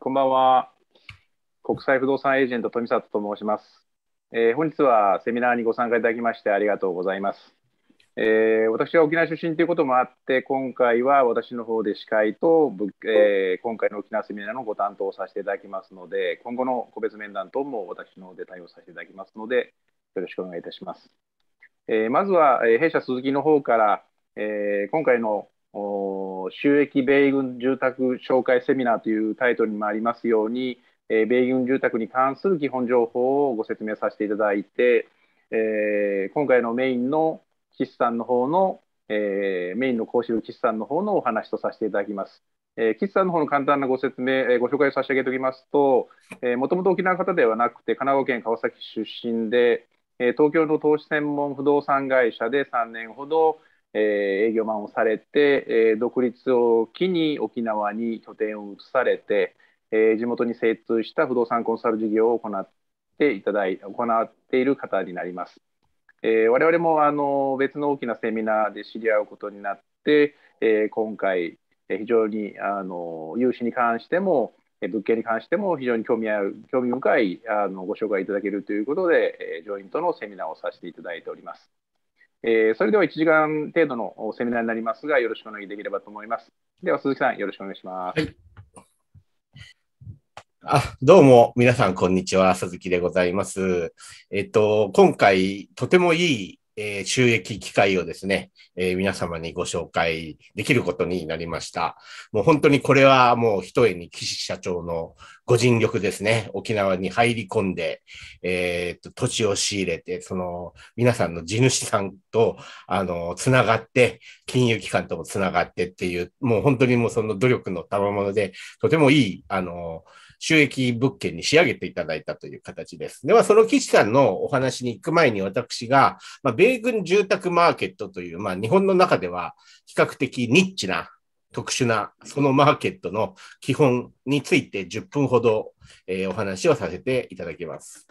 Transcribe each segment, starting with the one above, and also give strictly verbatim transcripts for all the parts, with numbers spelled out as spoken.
こんばんは。国際不動産エージェント富里と申します。えー、本日はセミナーにご参加いただきましてありがとうございます。えー、私は沖縄出身ということもあって、今回は私の方で司会と、えー、今回の沖縄セミナーのご担当をさせていただきますので、今後の個別面談等も私の方で対応させていただきますので、よろしくお願いいたします。えー、まずは、えー、弊社スズキの方から、えー、今回の収益米軍住宅紹介セミナーというタイトルにもありますように、えー、米軍住宅に関する基本情報をご説明させていただいて、えー、今回のメインの岸さんの方の、えー、メインの講師の岸さんの方のお話とさせていただきます。えー、岸さんの方の簡単なご説明、えー、ご紹介を差し上げておきますと、もともと沖縄の方ではなくて神奈川県川崎市出身で、えー、東京の投資専門不動産会社でさんねんほど、えー、営業マンをされて、えー、独立を機に沖縄に拠点を移されて、えー、地元に精通した不動産コンサル事業を行っていただい、行っている方になります。えー、我々もあの別の大きなセミナーで知り合うことになって、えー、今回、えー、非常にあの融資に関しても、えー、物件に関しても非常に興味ある興味深いあのご紹介いただけるということで、えー、ジョイントのセミナーをさせていただいております。えー、それではいちじかん程度のセミナーになりますが、よろしくお願いできればと思います。では、鈴木さん、よろしくお願いします。はい、あ、どうも、皆さん、こんにちは。鈴木でございます。えっと、今回、とてもいい、えー、収益機会をですね、えー、皆様にご紹介できることになりました。もう本当にこれはもうひとえに岸社長のご尽力ですね。沖縄に入り込んで、えー、っと、土地を仕入れて、その、皆さんの地主さんと、あの、つながって、金融機関ともつながってっていう、もう本当にもうその努力の賜物で、とてもいい、あの、収益物件に仕上げていただいたという形です。では、その岸さんのお話に行く前に私が、まあ、米軍住宅マーケットという、まあ、日本の中では比較的ニッチな、特殊なそのマーケットの基本についてじゅっぷんほど、えー、お話をさせていただきます。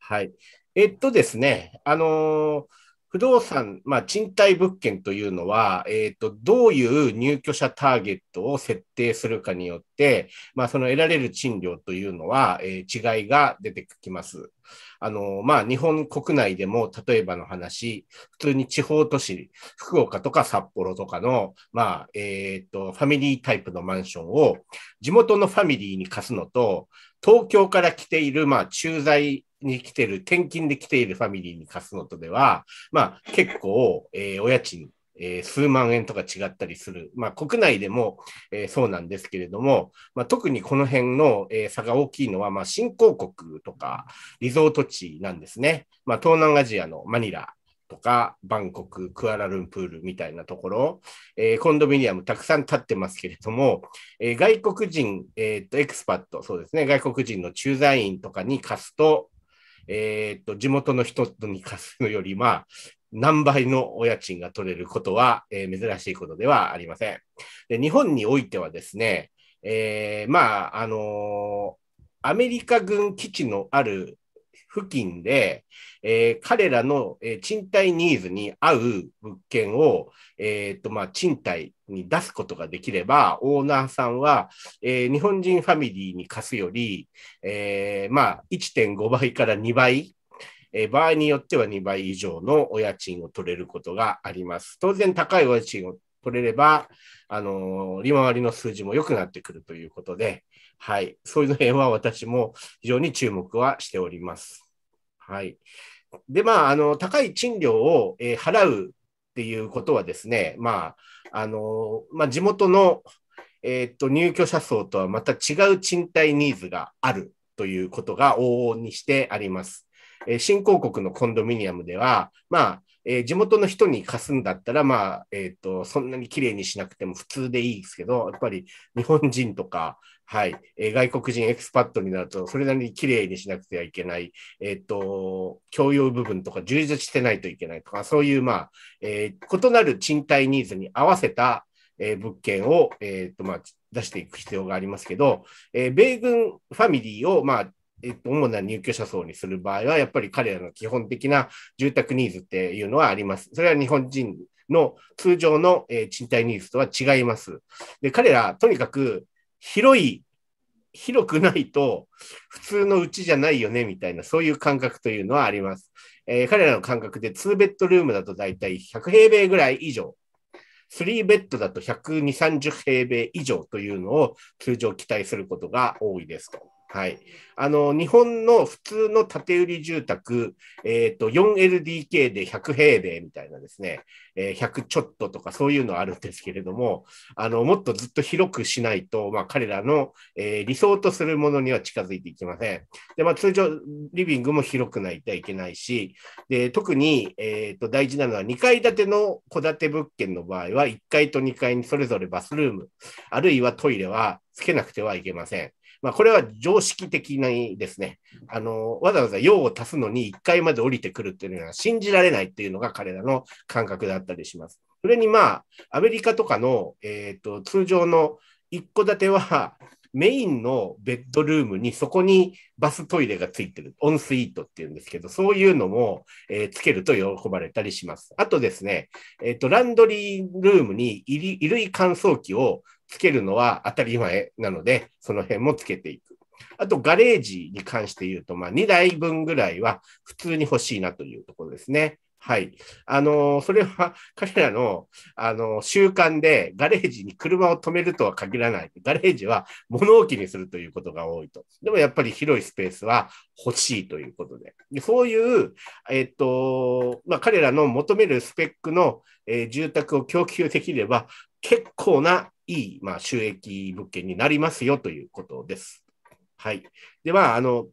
はい。えっとですね、あのー、不動産、まあ、賃貸物件というのは、えっと、どういう入居者ターゲットを設定するかによって、まあ、その得られる賃料というのは、えー、違いが出てきます。あの、まあ、日本国内でも、例えばの話、普通に地方都市、福岡とか札幌とかの、まあ、えっと、ファミリータイプのマンションを、地元のファミリーに貸すのと、東京から来ている、まあ、駐在に来てる、転勤で来ているファミリーに貸すのとでは、まあ、結構、えー、お家賃、えー、数万円とか違ったりする。まあ、国内でも、えー、そうなんですけれども、まあ、特にこの辺の、えー、差が大きいのは、まあ、新興国とかリゾート地なんですね。まあ、東南アジアのマニラとか、バンコク、クアラルンプールみたいなところ、えー、コンドミニアムたくさん建ってますけれども、えー、外国人、えーっと、エクスパット、そうですね、外国人の駐在員とかに貸すと、えっと、地元の人に貸すのより、まあ、何倍のお家賃が取れることは、えー、珍しいことではありません。で、日本においてはですね、えー、まあ、あのー、アメリカ軍基地のある付近で、えー、彼らの、えー、賃貸ニーズに合う物件を、えーっとまあ、賃貸に出すことができれば、オーナーさんは、えー、日本人ファミリーに貸すより、えーまあ、いってんごばいからにばい、えー、場合によってはにばい以上のお家賃を取れることがあります。当然高いお家賃を取れれば、あのー、利回りの数字も良くなってくるということで、はい、そういう辺は私も非常に注目はしております。はい。で、まあ、あの、高い賃料を、えー、払うっていうことはですね、まあ、あの、まあ、地元の、えーっと、入居者層とはまた違う賃貸ニーズがあるということが往々にしてあります。えー、新興国のコンドミニアムでは、まあ、えー、地元の人に貸すんだったら、まあ、えーっと、そんなに綺麗にしなくても普通でいいですけど、やっぱり日本人とか、はい、えー、外国人エクスパットになると、それなりに綺麗にしなくてはいけない、えっと、共用部分とか充実してないといけないとか、そういう、まあ、えー、異なる賃貸ニーズに合わせた、えー、物件を、えっと、まあ、出していく必要がありますけど、えー、米軍ファミリーを、まあ、えっと、主な入居者層にする場合は、やっぱり彼らの基本的な住宅ニーズっていうのはあります。それは日本人の通常の、えー、賃貸ニーズとは違います。で、彼ら、とにかく、広い広くないと普通のうちじゃないよねみたいな、そういう感覚というのはあります。えー、彼らの感覚でツーベッドルームだとだいたいひゃくへいべいぐらい以上、スリーベッドだとひゃくにじゅう、さんじゅうへいべい以上というのを通常期待することが多いですと。はい、あの日本の普通の建て売り住宅、えーと、よんエルディーケー でひゃくへいべいみたいなですね、えー、ひゃくちょっととかそういうのはあるんですけれども、あのもっとずっと広くしないと、まあ、彼らの、えー、理想とするものには近づいていきません。で、まあ、通常リビングも広くないといけないし、で特に、えーと、大事なのはにかいだての戸建て物件の場合はいっかいとにかいにそれぞれバスルームあるいはトイレはつけなくてはいけません。まあ、これは常識的にですね、あのわざわざ用を足すのにいっかいまで降りてくるっていうのは信じられないっていうのが彼らの感覚だったりします。それにまあアメリカとかの、えーと、通常のいっこだてはメインのベッドルームにそこにバストイレがついてる、オンスイートっていうんですけど、そういうのも、えー、つけると喜ばれたりします。あとですね、えーと、ランドリールームに衣類乾燥機をつけるのは当たり前なので、その辺もつけていく。あと、ガレージに関して言うと、まあ、にだいぶんぐらいは普通に欲しいなというところですね。はい。あの、それは彼らの、あの、習慣で、ガレージに車を止めるとは限らない。ガレージは物置にするということが多いと。でもやっぱり広いスペースは欲しいということで。でそういう、えっと、まあ、彼らの求めるスペックの、えー、住宅を供給できれば、結構ないい、まあ、収益物件になりますよということです。はい。で、まあ、あの、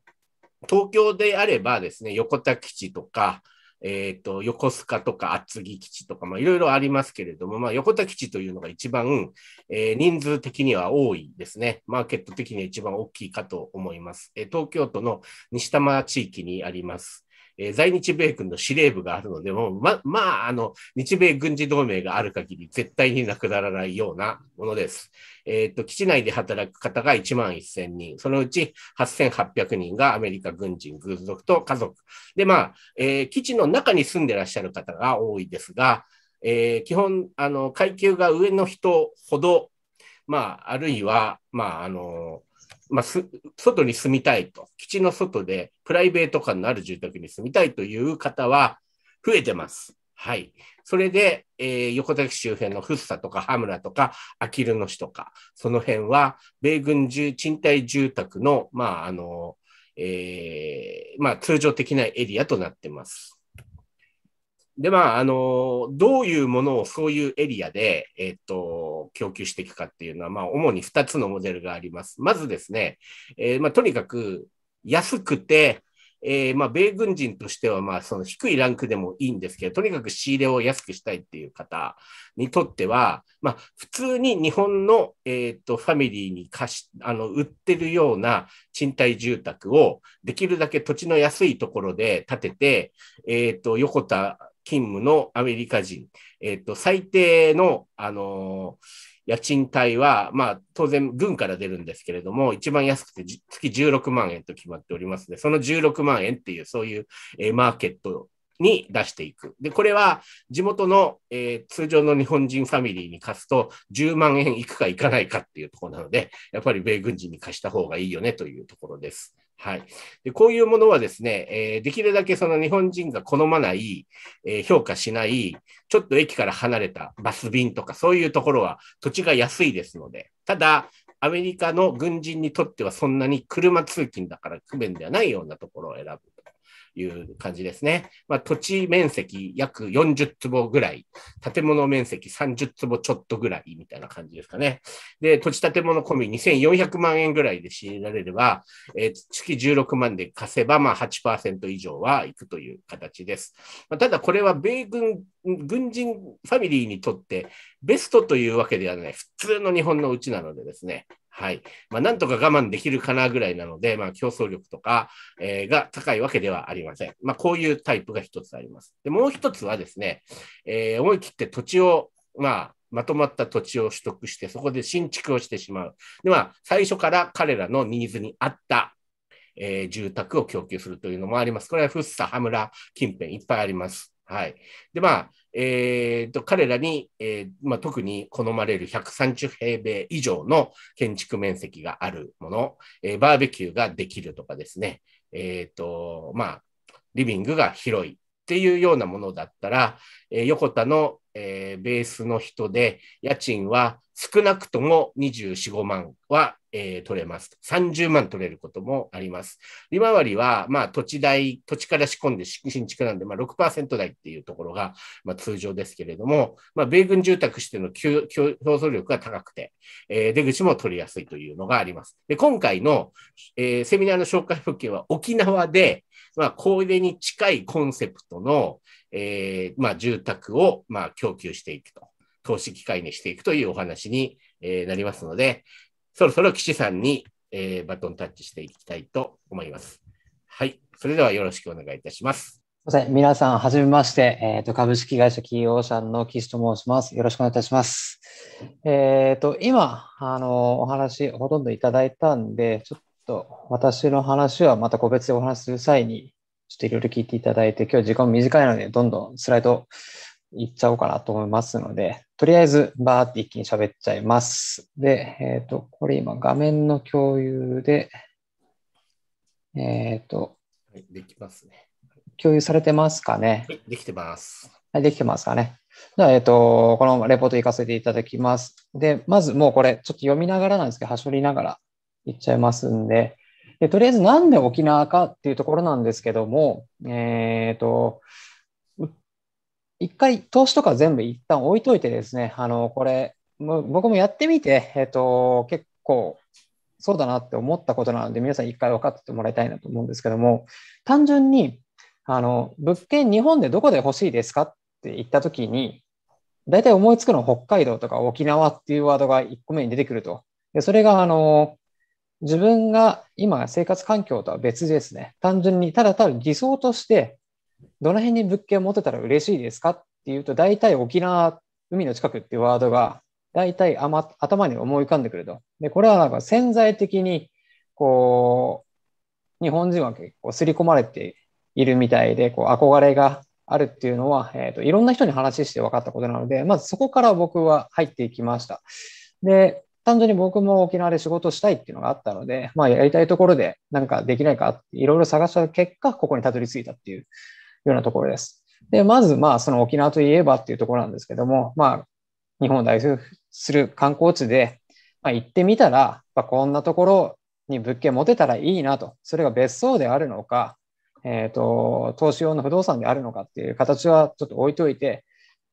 東京であればですね、横田基地とか、えっと、横須賀とか厚木基地とか、まあ、いろいろありますけれども、まあ、横田基地というのが一番、えー、人数的には多いですね。マーケット的には一番大きいかと思います。えー、東京都の西多摩地域にあります。えー、在日米軍の司令部があるので、もうま、まあ、あの、日米軍事同盟がある限り絶対になくならないようなものです。えっと、基地内で働く方がいちまんせんにん、そのうちはっせんはっぴゃくにんがアメリカ軍人、軍属と家族。で、まあ、えー、基地の中に住んでらっしゃる方が多いですが、えー、基本、あの、階級が上の人ほど、まあ、あるいは、まあ、あの、まあ、す外に住みたいと、基地の外でプライベート感のある住宅に住みたいという方は増えてます。はい。それで、えー、横田基地周辺の福生とか羽村とかあきる野市とか、その辺は米軍住賃貸住宅の、まああのえーまあ、通常的なエリアとなってます。で、まあ、あの、どういうものをそういうエリアで、えっと、供給していくかっていうのは、まあ、主にふたつのモデルがあります。まずですね、えー、まあ、とにかく安くて、えー、まあ、米軍人としては、まあ、その低いランクでもいいんですけど、とにかく仕入れを安くしたいっていう方にとっては、まあ、普通に日本の、えっと、ファミリーに貸し、あの、売ってるような賃貸住宅を、できるだけ土地の安いところで建てて、えっと、横田、勤務のアメリカ人、えっと、最低の、あのー、家賃帯は、まあ、当然、軍から出るんですけれども、一番安くて月じゅうろくまんえんと決まっておりますので、そのじゅうろくまんえんっていう、そういう、えー、マーケットに出していく。で、これは地元の、えー、通常の日本人ファミリーに貸すとじゅうまんえんいくかいかないかっていうところなので、やっぱり米軍人に貸した方がいいよねというところです。はい。で、こういうものはですね、えー、できるだけその日本人が好まない、えー、評価しない、ちょっと駅から離れたバス便とかそういうところは土地が安いですので、ただ、アメリカの軍人にとってはそんなに車通勤だから不便ではないようなところを選ぶ。いう感じですね。まあ、土地面積約よんじゅうつぼぐらい、建物面積さんじゅうつぼちょっとぐらいみたいな感じですかね。で、土地建物込みにせんよんひゃくまんえんぐらいで仕入れられれば、えー、月じゅうろくまんで貸せば、まあ はちパーセント 以上はいくという形です。まあ、ただこれは米軍、軍人ファミリーにとってベストというわけではない、普通の日本のうちなのでですね。はい。まあ、なんとか我慢できるかなぐらいなので、まあ、競争力とか、えー、が高いわけではありません。まあ、こういうタイプが一つあります。で、もう一つはですね、えー、思い切って土地を、まあ、まとまった土地を取得して、そこで新築をしてしまう。で、まあ、最初から彼らのニーズに合った、えー、住宅を供給するというのもあります。これは福生、羽村近辺いっぱいあります。はい。で、まあ、えー、と彼らに、えーまあ、特に好まれるひゃくさんじゅうへいべい以上の建築面積があるもの、えー、バーベキューができるとかですね、えーとまあ、リビングが広いっていうようなものだったら、えー、横田の、えー、ベースの人で家賃は少なくともにじゅうよん、ごまんは、えー、取れます。さんじゅうまん取れることもあります。利回りは、まあ、土地代、土地から仕込んで新築なんで、まあ、ろくパーセント 台っていうところが、まあ、通常ですけれども、まあ、米軍住宅しての競争力が高くて、えー、出口も取りやすいというのがあります。で、今回の、えー、セミナーの紹介物件は沖縄で、まあ、これに近いコンセプトの、えー、まあ、住宅を、まあ、供給していくと。投資機会にしていくというお話になりますので、そろそろ岸さんにバトンタッチしていきたいと思います。はい。それではよろしくお願いいたします。すみません。皆さん、はじめまして、えーと、株式会社キーオーシャンの岸と申します。よろしくお願いいたします。えっと、今、あの、お話、ほとんどいただいたんで、ちょっと私の話はまた個別でお話しする際に、ちょっといろいろ聞いていただいて、今日時間短いので、どんどんスライド、いっちゃおうかなと思いますので、とりあえずバーって一気に喋っちゃいます。で、えっと、これ今画面の共有で、えっと、できますね。共有されてますかね。はい、できてます。はい、できてますかね。では、えっと、このレポート行かせていただきます。で、まずもうこれ、ちょっと読みながらなんですけど、端折りながらいっちゃいますんで、でとりあえずなんで沖縄かっていうところなんですけども、えっと、一回投資とか全部一旦置いといてですね、あのこれも僕もやってみて、えーと、結構そうだなって思ったことなので、皆さん一回分かってもらいたいなと思うんですけども、単純にあの物件日本でどこで欲しいですかって言ったときに、大体思いつくのは北海道とか沖縄っていうワードがいっこめに出てくると。でそれがあの自分が今生活環境とは別ですね、単純にただただ理想としてどの辺に物件を持てたら嬉しいですかっていうと、大体沖縄、海の近くっていうワードが大体頭に思い浮かんでくると。で、これはなんか潜在的にこう日本人は結構刷り込まれているみたいで、こう憧れがあるっていうのは、えーと、いろんな人に話して分かったことなので、まずそこから僕は入っていきました。で、単純に僕も沖縄で仕事したいっていうのがあったので、まあ、やりたいところでなんかできないかっていろいろ探した結果、ここにたどり着いたっていうようなところです。で、まず、まあ、その沖縄といえばっていうところなんですけども、まあ、日本を代表する観光地で、まあ、行ってみたら、まあ、こんなところに物件持てたらいいなと、それが別荘であるのか、えっと、投資用の不動産であるのかっていう形はちょっと置いといて、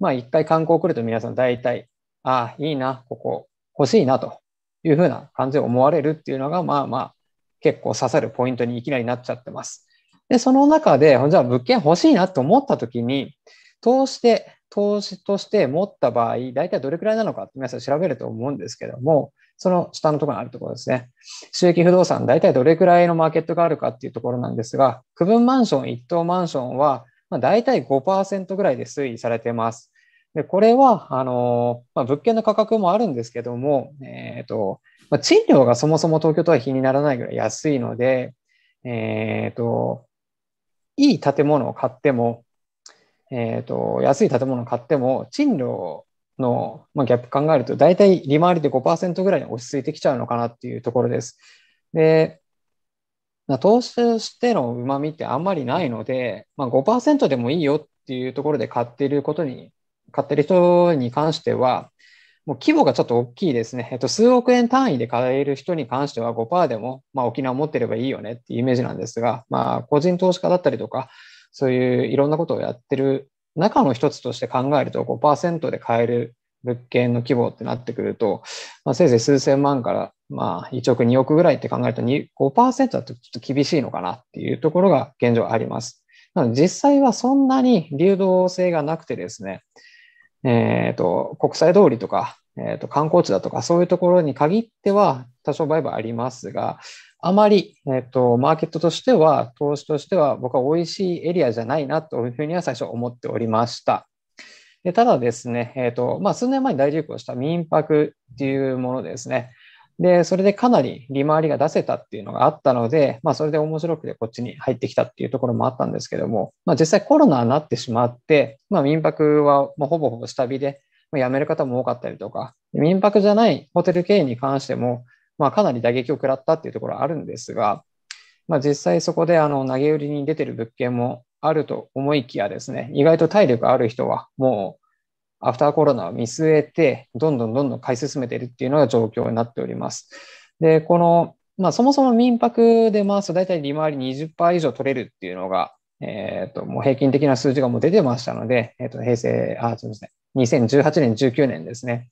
まあ、一回観光来ると皆さん大体、ああ、いいな、ここ欲しいなというふうな感じで思われるっていうのが、まあまあ、結構刺さるポイントにいきなりなっちゃってます。で、その中で、じゃあ物件欲しいなと思ったときに、投資で、投資として持った場合、大体どれくらいなのかって皆さん調べると思うんですけども、その下のところにあるところですね。収益不動産、大体どれくらいのマーケットがあるかっていうところなんですが、区分マンション、一棟マンションは、大体 ごパーセント ぐらいで推移されています。で、これは、あの、まあ、物件の価格もあるんですけども、えっと、まあ、賃料がそもそも東京とは比にならないぐらい安いので、えっと、いい建物を買っても、えーと、安い建物を買っても、賃料の、まあ、ギャップ考えると、大体利回りで ごパーセント ぐらいに落ち着いてきちゃうのかなっていうところです。で、投資としてのうまみってあんまりないので、まあ、ごパーセント でもいいよっていうところで買っていることに、買っている人に関しては、もう規模がちょっと大きいですね。えっと、数億円単位で買える人に関しては ごパーセント でも、まあ、沖縄持ってればいいよねっていうイメージなんですが、まあ、個人投資家だったりとか、そういういろんなことをやってる中の一つとして考えると ごパーセント で買える物件の規模ってなってくると、まあ、せいぜい数千万から、まあ、いちおく、におくぐらいって考えると ごパーセント だとちょっと厳しいのかなっていうところが現状あります。なので実際はそんなに流動性がなくてですね、えーと、国際通りとか、えーと、観光地だとか、そういうところに限っては多少売買ありますが、あまり、えーと、マーケットとしては、投資としては、僕は美味しいエリアじゃないなというふうには最初思っておりました。でただですね、えーとまあ、数年前に大流行した民泊っていうものですね。で、それでかなり利回りが出せたっていうのがあったので、まあ、それで面白くてこっちに入ってきたっていうところもあったんですけども、まあ、実際コロナになってしまって、まあ、民泊はもうほぼほぼ下火で辞める方も多かったりとか、民泊じゃないホテル経営に関しても、まあ、かなり打撃を食らったっていうところはあるんですが、まあ、実際そこであの投げ売りに出てる物件もあると思いきやですね、意外と体力ある人はもうアフターコロナを見据えてどんどんどんどん買い進めているっていうのが状況になっております。で、この、まあ、そもそも民泊で回すと大体利回り にじゅっパーセント 以上取れるっていうのが、えっと、もう平均的な数字がもう出てましたので、えっと、平成、あ、そうですね、にせんじゅうはちねん、じゅうきゅうねんですね。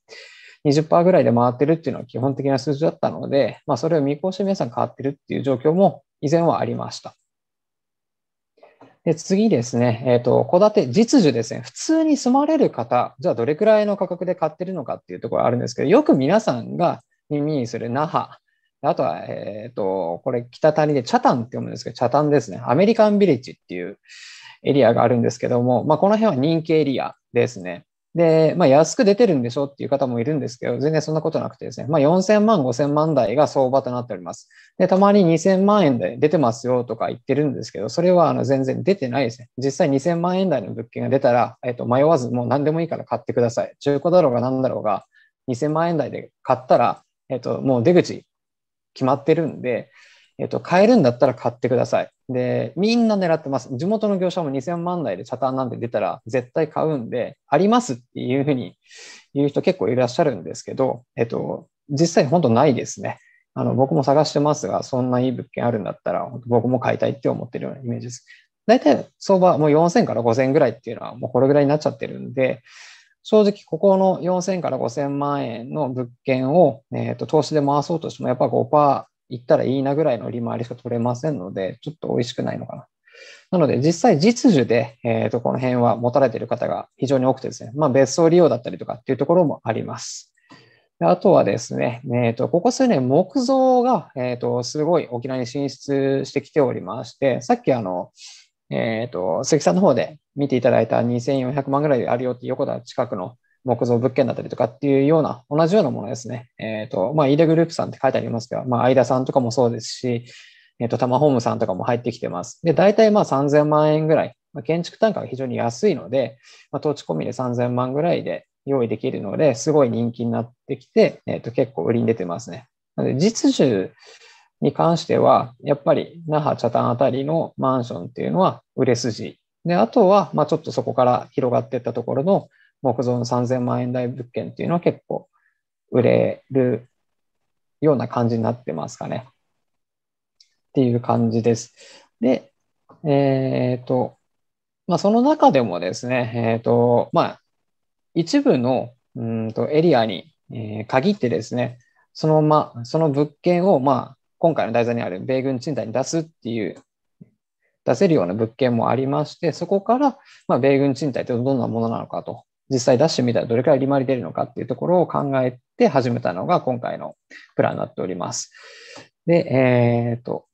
にじゅっパーセント ぐらいで回ってるっていうのは基本的な数字だったので、まあ、それを見越して皆さん変わってるっていう状況も以前はありました。で、次ですね、えっと、戸建て、実需ですね、普通に住まれる方、じゃあどれくらいの価格で買ってるのかっていうところがあるんですけど、よく皆さんが耳にする那覇、あとは、えっと、これ北谷で北谷って読むんですけど、北谷ですね、アメリカンビレッジっていうエリアがあるんですけども、まあ、この辺は人気エリアですね。で、まあ、安く出てるんでしょっていう方もいるんですけど、全然そんなことなくてですね、まあ、よんせんまん、ごせんまん台が相場となっております。で、たまににせんまんえんで出てますよとか言ってるんですけど、それはあの全然出てないですね。実際にせんまんえん台の物件が出たら、えっと、迷わずもう何でもいいから買ってください。中古だろうが何だろうが、にせんまんえん台で買ったら、えっと、もう出口決まってるんで、えっと、買えるんだったら買ってください。で、みんな狙ってます。地元の業者もにせんまん台でチャタンなんて出たら絶対買うんで、ありますっていうふうに言う人結構いらっしゃるんですけど、えっと、実際本当ないですね。あの、僕も探してますが、そんないい物件あるんだったら、僕も買いたいって思ってるようなイメージです。大体相場もうよんせんからごせんぐらいっていうのはもうこれぐらいになっちゃってるんで、正直、ここのよんせんからごせんまんえんの物件を、えっと、投資で回そうとしてもやっぱ ごパーセント行ったらいいなぐらいの利回りしか取れませんので、ちょっと美味しくないのかな。なので、実際実需で、えっと、この辺は持たれている方が非常に多くてですね、まあ別荘利用だったりとかっていうところもあります。で、あとはですね、えっと、ここ数年木造が、えっと、すごい沖縄に進出してきておりまして、さっきあの、えっと、鈴木さんの方で見ていただいたにせんよんひゃくまんぐらいあるよって横田近くの木造物件だったりとかっていうような、同じようなものですね。えっと、まあ、飯田グループさんって書いてありますけど、まあ、相田さんとかもそうですし、えっと、タマホームさんとかも入ってきてます。で、大体まあさんぜんまんえんぐらい、まあ、建築単価が非常に安いので、まあ、土地込みでさんぜんまんぐらいで用意できるので、すごい人気になってきて、えっと、結構売りに出てますね。なので、実需に関しては、やっぱり、那覇、北谷あたりのマンションっていうのは売れ筋。で、あとは、まあ、ちょっとそこから広がっていったところの、木造のさんぜんまんえん台物件っていうのは結構売れるような感じになってますかね。っていう感じです。で、えっと、まあ、その中でもですね、えっと、まあ、一部のうんとエリアに限ってですね、そのまま、その物件を、まあ、今回の題材にある米軍賃貸に出すっていう、出せるような物件もありまして、そこから、まあ、米軍賃貸ってどんなものなのかと。実際出してみたらどれくらい利回り出るのかっていうところを考えて始めたのが今回のプランになっております。で、えっと、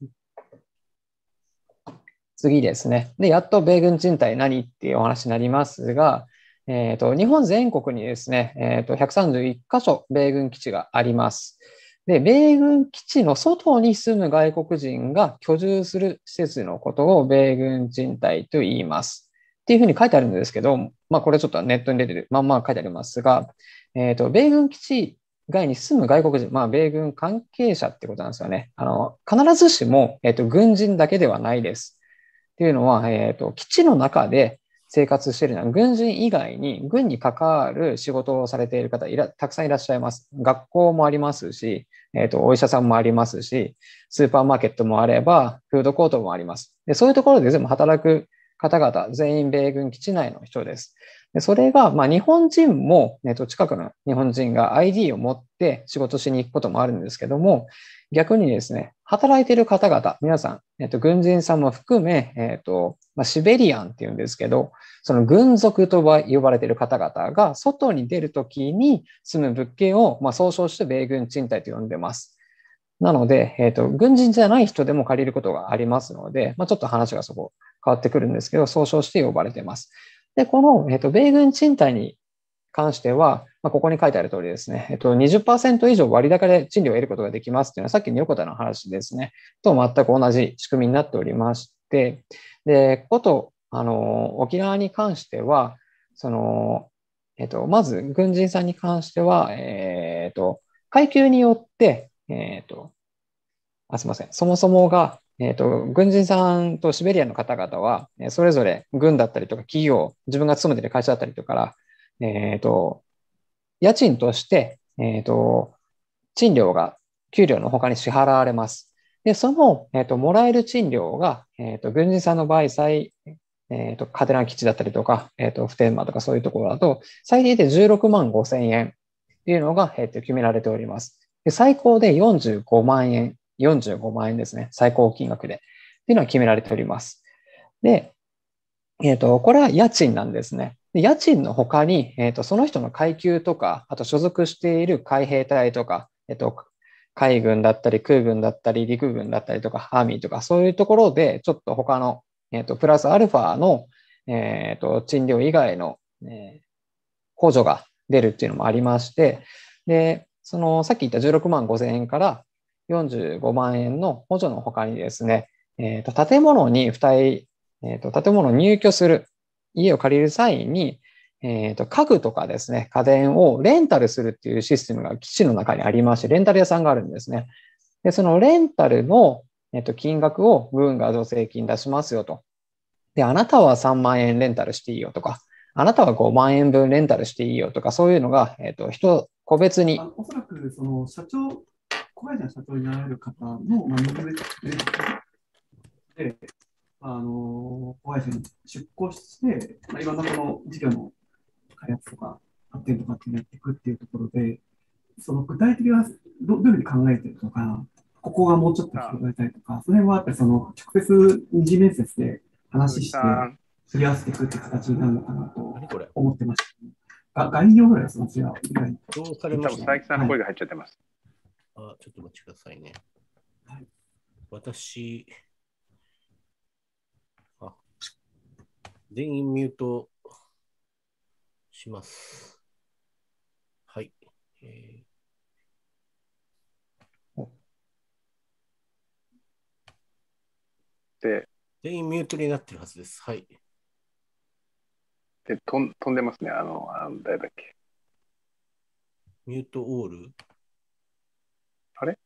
次ですね。で、やっと米軍賃貸何っていうお話になりますが、えっと、日本全国にですね、えっと、ひゃくさんじゅういっかしょ米軍基地があります。で、米軍基地の外に住む外国人が居住する施設のことを米軍賃貸と言います。っていうふうに書いてあるんですけど、まあこれちょっとネットに出てるまんま書いてありますが、えっと、米軍基地外に住む外国人、まあ米軍関係者ってことなんですよね。あの、必ずしも、えっと、軍人だけではないです。っていうのは、えっと、基地の中で生活しているのは軍人以外に軍に関わる仕事をされている方いら、たくさんいらっしゃいます。学校もありますし、えっと、お医者さんもありますし、スーパーマーケットもあれば、フードコートもあります。で、そういうところで全部働く方々、全員米軍基地内の人です。で、それが、まあ、日本人も、えっと、近くの日本人が アイディー を持って仕事しに行くこともあるんですけども、逆にですね、働いている方々、皆さん、えっと、軍人さんも含め、えっと、まあ、シベリアンっていうんですけど、その軍属と呼ばれている方々が、外に出るときに住む物件を、まあ、総称して米軍賃貸と呼んでます。なので、えっと、軍人じゃない人でも借りることがありますので、まあ、ちょっと話がそこ、変わってくるんですけど、総称して呼ばれています。で、この、えっと、米軍賃貸に関しては、まあ、ここに書いてある通りですね、えっと、にじゅっパーセント 以上割高で賃料を得ることができますというのは、さっきの横田の話ですね、と全く同じ仕組みになっておりまして、で、こと、あの、沖縄に関しては、その、えっと、まず、軍人さんに関しては、えっと、階級によって、えっと、あ、すみません、そもそもが、えっと、軍人さんとシベリアの方々は、それぞれ軍だったりとか企業、自分が勤めている会社だったりとかから、えっと、家賃として、えっと、賃料が給料の他に支払われます。で、その、えっと、もらえる賃料が、えっと、軍人さんの場合、最、えっと、カテラン基地だったりとか、えっと、普天間とかそういうところだと、最低でじゅうろくまんごせんえんっていうのが、えっと、決められております。で、最高でよんじゅうごまんえん。よんじゅうごまんえんですね。最高金額で。っていうのは決められております。で、えっと、これは家賃なんですね。で、家賃の他に、えっと、その人の階級とか、あと所属している海兵隊とか、えっと、海軍だったり、空軍だったり、陸軍だったりとか、アーミーとか、そういうところで、ちょっと他の、えっと、プラスアルファの、えっと、賃料以外の、えー、控除が出るっていうのもありまして、で、その、さっき言ったじゅうろくまんごせんえんから、よんじゅうごまんえんの補助の他にですね、えー、と建物にふたり、えー、と建物を入居する、家を借りる際に、えー、と家具とかですね、家電をレンタルするっていうシステムが基地の中にありまして、レンタル屋さんがあるんですね。で、そのレンタルの、えー、と金額を軍が助成金出しますよと。で、あなたはさんまんえんレンタルしていいよとか、あなたはごまんえんぶんレンタルしていいよとか、そういうのが、えー、と人、個別に。おそらくその社長小林社長になられる方の、まあ、水で、あのー、小林に出向して、まあ、いろんなこの事業の開発とか発展とかってやっていくっていうところで、その具体的な ど, どういうふうに考えてるとか、ここがもうちょっと広がりたいとか、その辺はやっぱりその直接二次面接で話して、すり合わせていくっていう形になるのかなと思ってました。概要ぐらいです、私は。どうされました？多分、佐伯さんの声が入っちゃってます。はいあ、ちょっと待ちくださいね。はい、私、あ、全員ミュートします。はい。えー、で、全員ミュートになってるはずです。はい。で、とん、飛んでますね。あの、あの誰だっけ。ミュートオール。あれ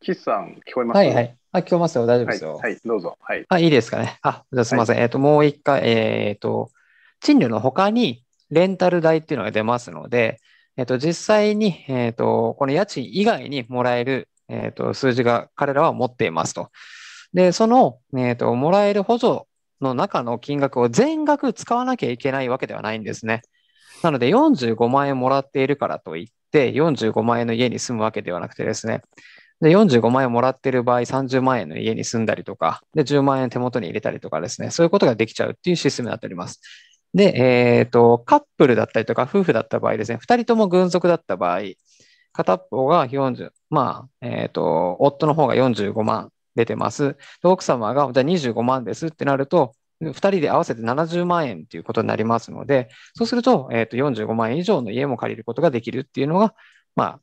岸さん、聞こえますか？はいはい。あ、聞こえますよ。大丈夫ですよ。はい、はい、どうぞ。はい。あ、いいですかね。あ、じゃあすみません。はい、えっと、もう一回、えっと、賃料の他にレンタル代っていうのが出ますので、えっと、実際に、えっと、この家賃以外にもらえる、えっと、数字が彼らは持っていますと。で、その、えっと、もらえる補助の中の金額を全額使わなきゃいけないわけではないんですね。なので、よんじゅうごまんえんもらっているからといって、でよんじゅうごまんえんの家に住むわけではなくてですね、でよんじゅうごまんえんもらっている場合、さんじゅうまんえんの家に住んだりとか、でじゅうまんえん手元に入れたりとかですね、そういうことができちゃうっていうシステムになっております。で、えっと、カップルだったりとか夫婦だった場合ですね、ふたりとも軍属だった場合、片方がよんじゅう、まあ、えっと、夫の方がよんじゅうごまん出てます。で奥様がじゃあにじゅうごまんですってなると、ふたりで合わせてななじゅうまんえんということになりますので、そうすると、えっと、よんじゅうごまんえん以上の家も借りることができるっていうのが、まあ、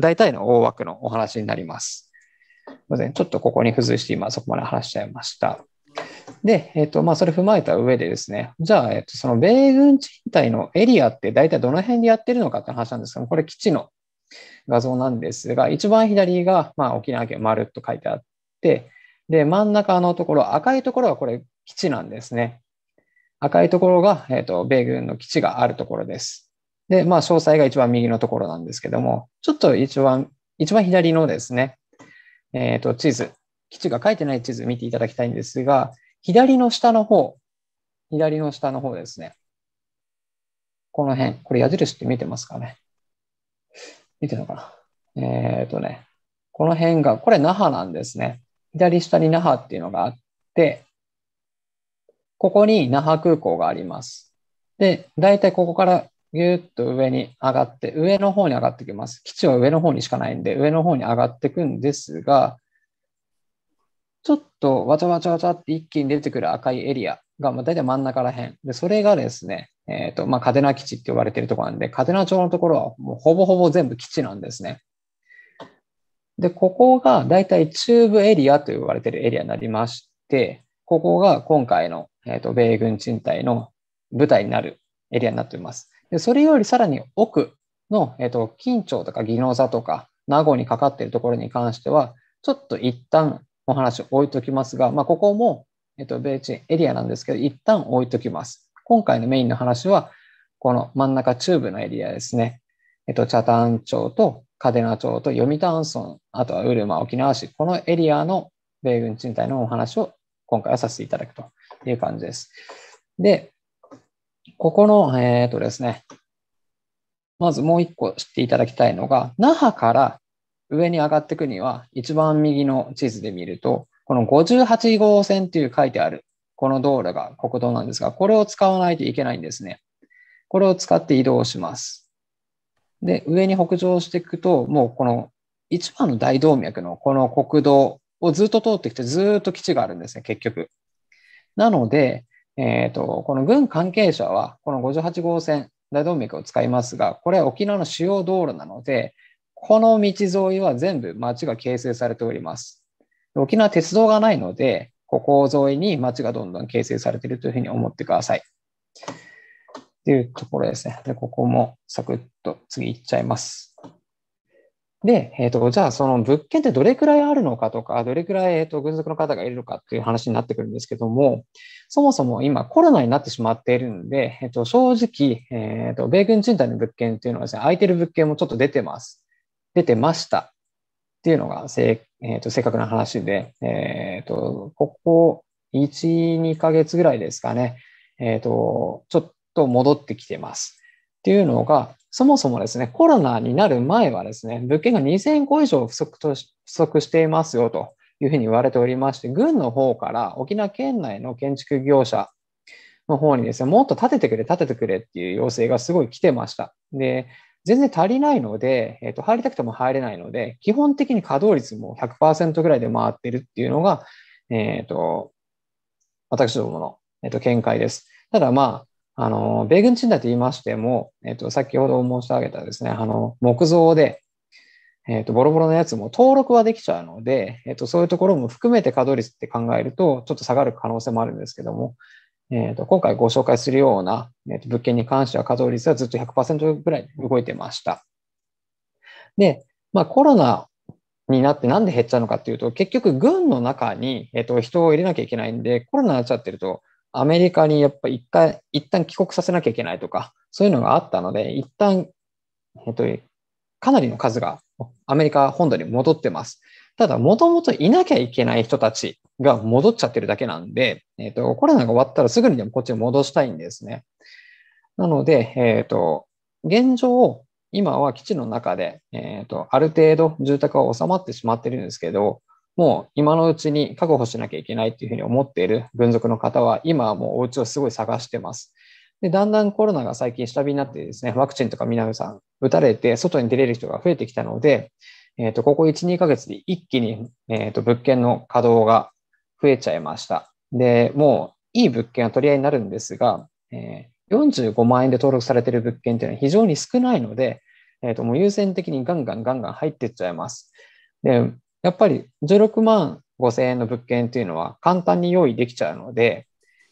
大体の大枠のお話になります。すみません。ちょっとここに付随して今そこまで話しちゃいました。で、えっと、まあ、それ踏まえた上でですね、じゃあ、えっと、その米軍賃貸のエリアって大体どの辺でやってるのかって話なんですけど、これ基地の画像なんですが、一番左が、まあ、沖縄県丸っと書いてあって、で、真ん中のところ、赤いところはこれ、基地なんですね。赤いところが、えっと、米軍の基地があるところです。で、まあ、詳細が一番右のところなんですけども、ちょっと一番、一番左のですね、えっと、地図、基地が書いてない地図見ていただきたいんですが、左の下の方、左の下の方ですね。この辺、これ矢印って見てますかね。見てるのかな。えっとね、この辺が、これ那覇なんですね。左下に那覇っていうのがあって、ここに那覇空港があります。で、だいたいここからぎゅーっと上に上がって、上の方に上がってきます。基地は上の方にしかないんで、上の方に上がっていくんですが、ちょっとわちゃわちゃわちゃって一気に出てくる赤いエリアが、だいたい真ん中ら辺。で、それがですね、えっと、まあ、嘉手納基地って呼ばれているところなんで、嘉手納町のところはもうほぼほぼ全部基地なんですね。で、ここがだいたい中部エリアと呼ばれているエリアになりまして、ここが今回の、えー、と米軍賃貸の舞台になるエリアになっています。で、それよりさらに奥の、えー、と金町とか宜野座とか名護にかかっているところに関しては、ちょっと一旦お話を置いときますが、まあ、ここも、えー、と米賃エリアなんですけど、一旦置いときます。今回のメインの話は、この真ん中中部のエリアですね。えっと、北谷町と嘉手納町と読谷村、あとはうるま、沖縄市、このエリアの米軍賃貸のお話を今回はさせていただくという感じです。で、ここの、えっとですね、まずもう一個知っていただきたいのが、那覇から上に上がっていくには、一番右の地図で見ると、このごじゅうはちごうせんという書いてある、この道路が国道なんですが、これを使わないといけないんですね。これを使って移動します。で、上に北上していくと、もうこの一番の大動脈のこの国道をずっと通ってきて、ずっと基地があるんですね、結局。なので、えーと、この軍関係者は、このごじゅうはちごうせん、大動脈を使いますが、これは沖縄の主要道路なので、この道沿いは全部町が形成されております。沖縄鉄道がないので、ここ沿いに町がどんどん形成されているというふうに思ってください。っていうところですね。で、ここもサクッと次いっちゃいます。で、えっと、じゃあその物件ってどれくらいあるのかとか、どれくらい、えっと、軍属の方がいるのかっていう話になってくるんですけども、そもそも今コロナになってしまっているので、えっと、正直、えっと、米軍賃貸の物件っていうのはですね、空いてる物件もちょっと出てます。出てました。っていうのが正、えー、と正確な話で、えー、とここいち、にかげつぐらいですかね、えー、とちょっと戻ってきてます。っていうのが、そもそもですね、コロナになる前はですね、物件がにせんこ以上不足とし、不足していますよというふうに言われておりまして、軍の方から沖縄県内の建築業者の方にですね、もっと建ててくれ、建ててくれっていう要請がすごい来てました。で、全然足りないので、えーと、入りたくても入れないので、基本的に稼働率も ひゃくパーセント ぐらいで回ってるっていうのが、えーと、私どもの、えーと、見解です。ただ、まあ、あの、米軍賃貸と言いましても、えーと、先ほど申し上げたですね、あの、木造で、えーと、ボロボロのやつも登録はできちゃうので、えーと、そういうところも含めて稼働率って考えると、ちょっと下がる可能性もあるんですけども、えーと、今回ご紹介するような、えーと、物件に関しては稼働率はずっと ひゃくパーセント ぐらい動いてました。で、まあ、コロナになってなんで減っちゃうのかっていうと、結局軍の中に、えーと、人を入れなきゃいけないんで、コロナになっちゃってると、アメリカにやっぱ一回、一旦帰国させなきゃいけないとか、そういうのがあったので、一旦、えーと、かなりの数がアメリカ本土に戻ってます。ただ、もともといなきゃいけない人たちが戻っちゃってるだけなんで、えっと、コロナが終わったらすぐにでもこっちに戻したいんですね。なので、えっと、現状、今は基地の中で、えっと、ある程度住宅は収まってしまってるんですけど、もう今のうちに確保しなきゃいけないっていうふうに思っている軍属の方は、今はもうお家をすごい探してます。で、だんだんコロナが最近下火になってですね、ワクチンとか皆さん打たれて、外に出れる人が増えてきたので、えっと、ここいち、にかげつで一気に、えっと、物件の稼働が増えちゃいました。で、もういい物件は取り合いになるんですが、えー、よんじゅうごまんえんで登録されている物件というのは非常に少ないので、えっと、もう優先的にガンガンガンガン入っていっちゃいます。で、やっぱりじゅうろくまんごせんえんの物件というのは簡単に用意できちゃうので、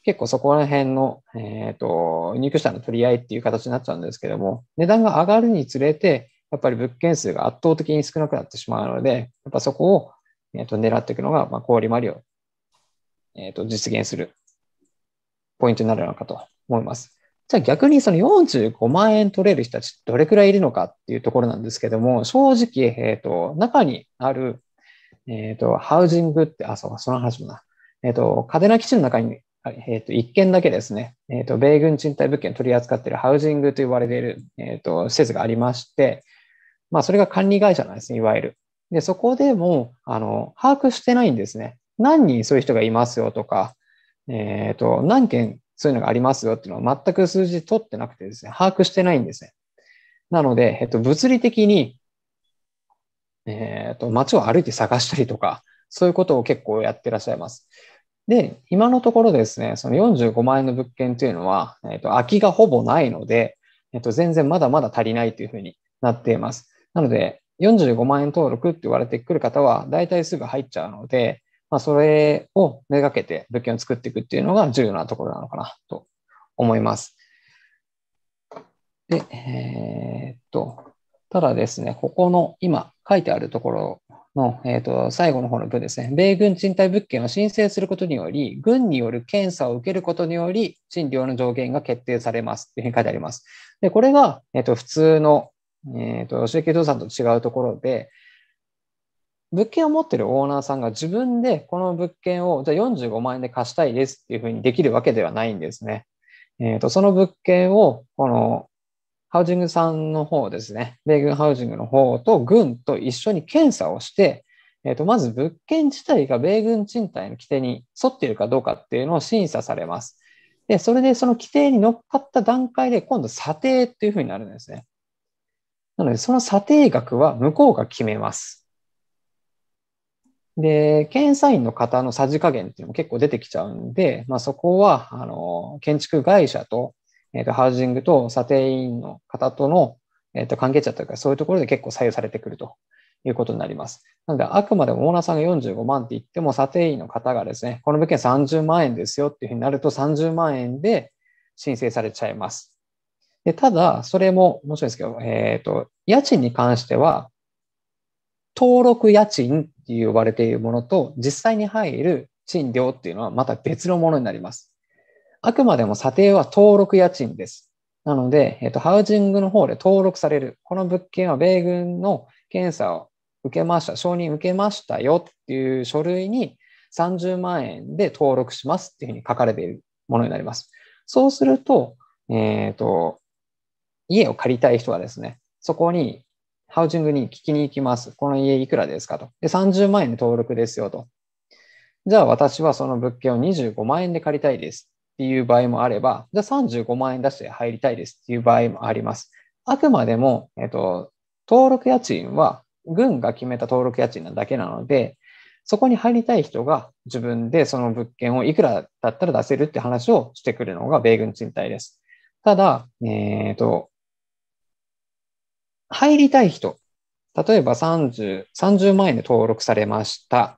結構そこら辺の、えっと、入居者の取り合いっていう形になっちゃうんですけども、値段が上がるにつれて、やっぱり物件数が圧倒的に少なくなってしまうので、やっぱそこを、えー、と狙っていくのが、まあ、氷マリを、えー、と実現するポイントになるのかと思います。じゃあ逆にそのよんじゅうごまんえん取れる人たちどれくらいいるのかっていうところなんですけども、正直、えー、と中にある、えー、とハウジングって、あ、そうか、その話もな。えー、と嘉手納基地の中に、えー、といっけんだけですね、えーと、米軍賃貸物件取り扱っているハウジングと呼ばれている、えー、と施設がありまして、まあ、それが管理会社なんですね、いわゆる。で、そこでも、あの、把握してないんですね。何人そういう人がいますよとか、えっと、何件そういうのがありますよっていうのは全く数字取ってなくてですね、把握してないんですね。なので、えっと、物理的に、えっと、街を歩いて探したりとか、そういうことを結構やってらっしゃいます。で、今のところですね、そのよんじゅうごまんえんの物件というのは、えっと、空きがほぼないので、えっと、全然まだまだ足りないというふうになっています。なので、よんじゅうごまんえん登録って言われてくる方は、大体すぐ入っちゃうので、まあ、それをめがけて物件を作っていくっていうのが重要なところなのかなと思います。で、えー、っと、ただですね、ここの今書いてあるところの、えー、と最後の方の文ですね、米軍賃貸物件を申請することにより、軍による検査を受けることにより、賃料の上限が決定されますというふうに書いてあります。で、これが、えー、と普通の、えー、と集計動産と違うところで、物件を持っているオーナーさんが自分でこの物件をじゃあよんじゅうごまんえんで貸したいですっていうふうにできるわけではないんですね。えー、とその物件をこのハウジングさんの方ですね、米軍ハウジングの方と軍と一緒に検査をして、えー、とまず物件自体が米軍賃貸の規定に沿っているかどうかっていうのを審査されます。で、それでその規定に乗っかった段階で今度査定っていうふうになるんですね。なのでその査定額は向こうが決めます。で、検査員の方のさじ加減っていうのも結構出てきちゃうんで、まあ、そこはあの建築会社とえっと、ハウジングと査定員の方との、えっと、関係者というか、そういうところで結構左右されてくるということになります。なので、あくまでもオーナーさんがよんじゅうごまんって言っても、査定員の方がですね、この物件さんじゅうまんえんですよっていうふうになると、さんじゅうまんえんで申請されちゃいます。で、ただ、それも面白いですけど、えっと、家賃に関しては、登録家賃って呼ばれているものと、実際に入る賃料っていうのはまた別のものになります。あくまでも査定は登録家賃です。なので、えっと、ハウジングの方で登録される。この物件は米軍の検査を受けました、承認受けましたよっていう書類にさんじゅうまんえんで登録しますっていうふうに書かれているものになります。そうすると、えっと、家を借りたい人はですね、そこに、ハウジングに聞きに行きます。この家いくらですかと。で、さんじゅうまんえんで登録ですよと。じゃあ私はその物件をにじゅうごまんえんで借りたいです。っていう場合もあれば、じゃあさんじゅうごまんえん出して入りたいですっていう場合もあります。あくまでも、えっと、登録家賃は軍が決めた登録家賃なだけなので、そこに入りたい人が自分でその物件をいくらだったら出せるって話をしてくるのが米軍賃貸です。ただ、えっと、入りたい人、例えばさんじゅうまんえんで登録されました。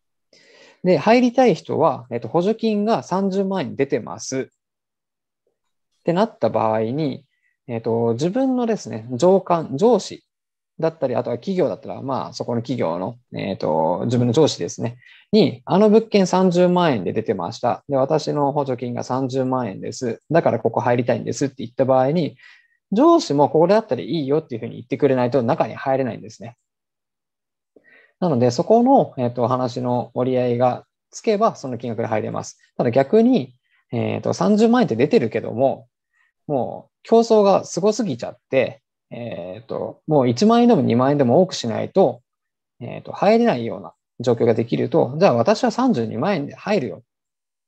で、入りたい人は、えっと、補助金がさんじゅうまんえん出てます。ってなった場合に、えっと、自分のですね、上官、上司だったり、あとは企業だったら、まあ、そこの企業の、えっと、自分の上司ですね、に、あの物件さんじゅうまんえんで出てました。で、私の補助金がさんじゅうまんえんです。だからここ入りたいんですって言った場合に、上司もこれだったらいいよっていうふうに言ってくれないと中に入れないんですね。なので、そこの、えっと、話の折り合いがつけば、その金額で入れます。ただ逆に、えっと、さんじゅうまんえんって出てるけども、もう競争がすごすぎちゃって、えっと、もういちまんえんでもにまんえんでも多くしないと、えっと、入れないような状況ができると、じゃあ私はさんじゅうにまんえんで入るよ。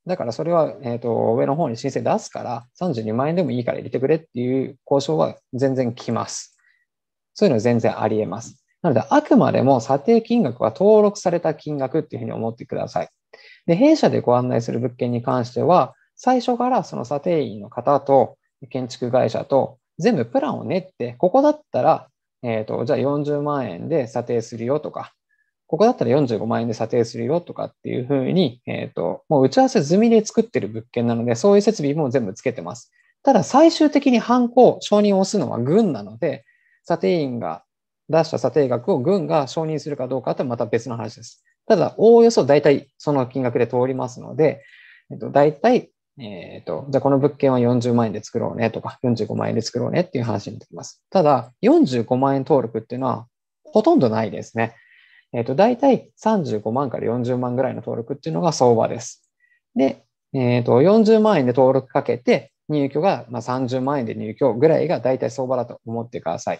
だからそれは、えっと、上の方に申請出すから、さんじゅうにまんえんでもいいから入れてくれっていう交渉は全然来ます。そういうのは全然あり得ます。なので、あくまでも査定金額は登録された金額っていうふうに思ってください。で、弊社でご案内する物件に関しては、最初からその査定員の方と建築会社と全部プランを練って、ここだったら、えっと、じゃあよんじゅうまんえんで査定するよとか、ここだったらよんじゅうごまんえんで査定するよとかっていうふうに、えっと、もう打ち合わせ済みで作ってる物件なので、そういう設備も全部つけてます。ただ、最終的に判子、承認を押すのは軍なので、査定員が出した査定額を軍が承認するかどうかってまた別の話です。ただ、おおよそ大体その金額で通りますので、えっと、大体、えっと、じゃあこの物件はよんじゅうまんえんで作ろうねとか、よんじゅうごまんえんで作ろうねっていう話になってきます。ただ、よんじゅうごまんえん登録っていうのはほとんどないですね。えっと、大体さんじゅうごまんからよんじゅうまんぐらいの登録っていうのが相場です。で、えっと、よんじゅうまんえんで登録かけて、入居が、まあ、さんじゅうまんえんで入居ぐらいが大体相場だと思ってください。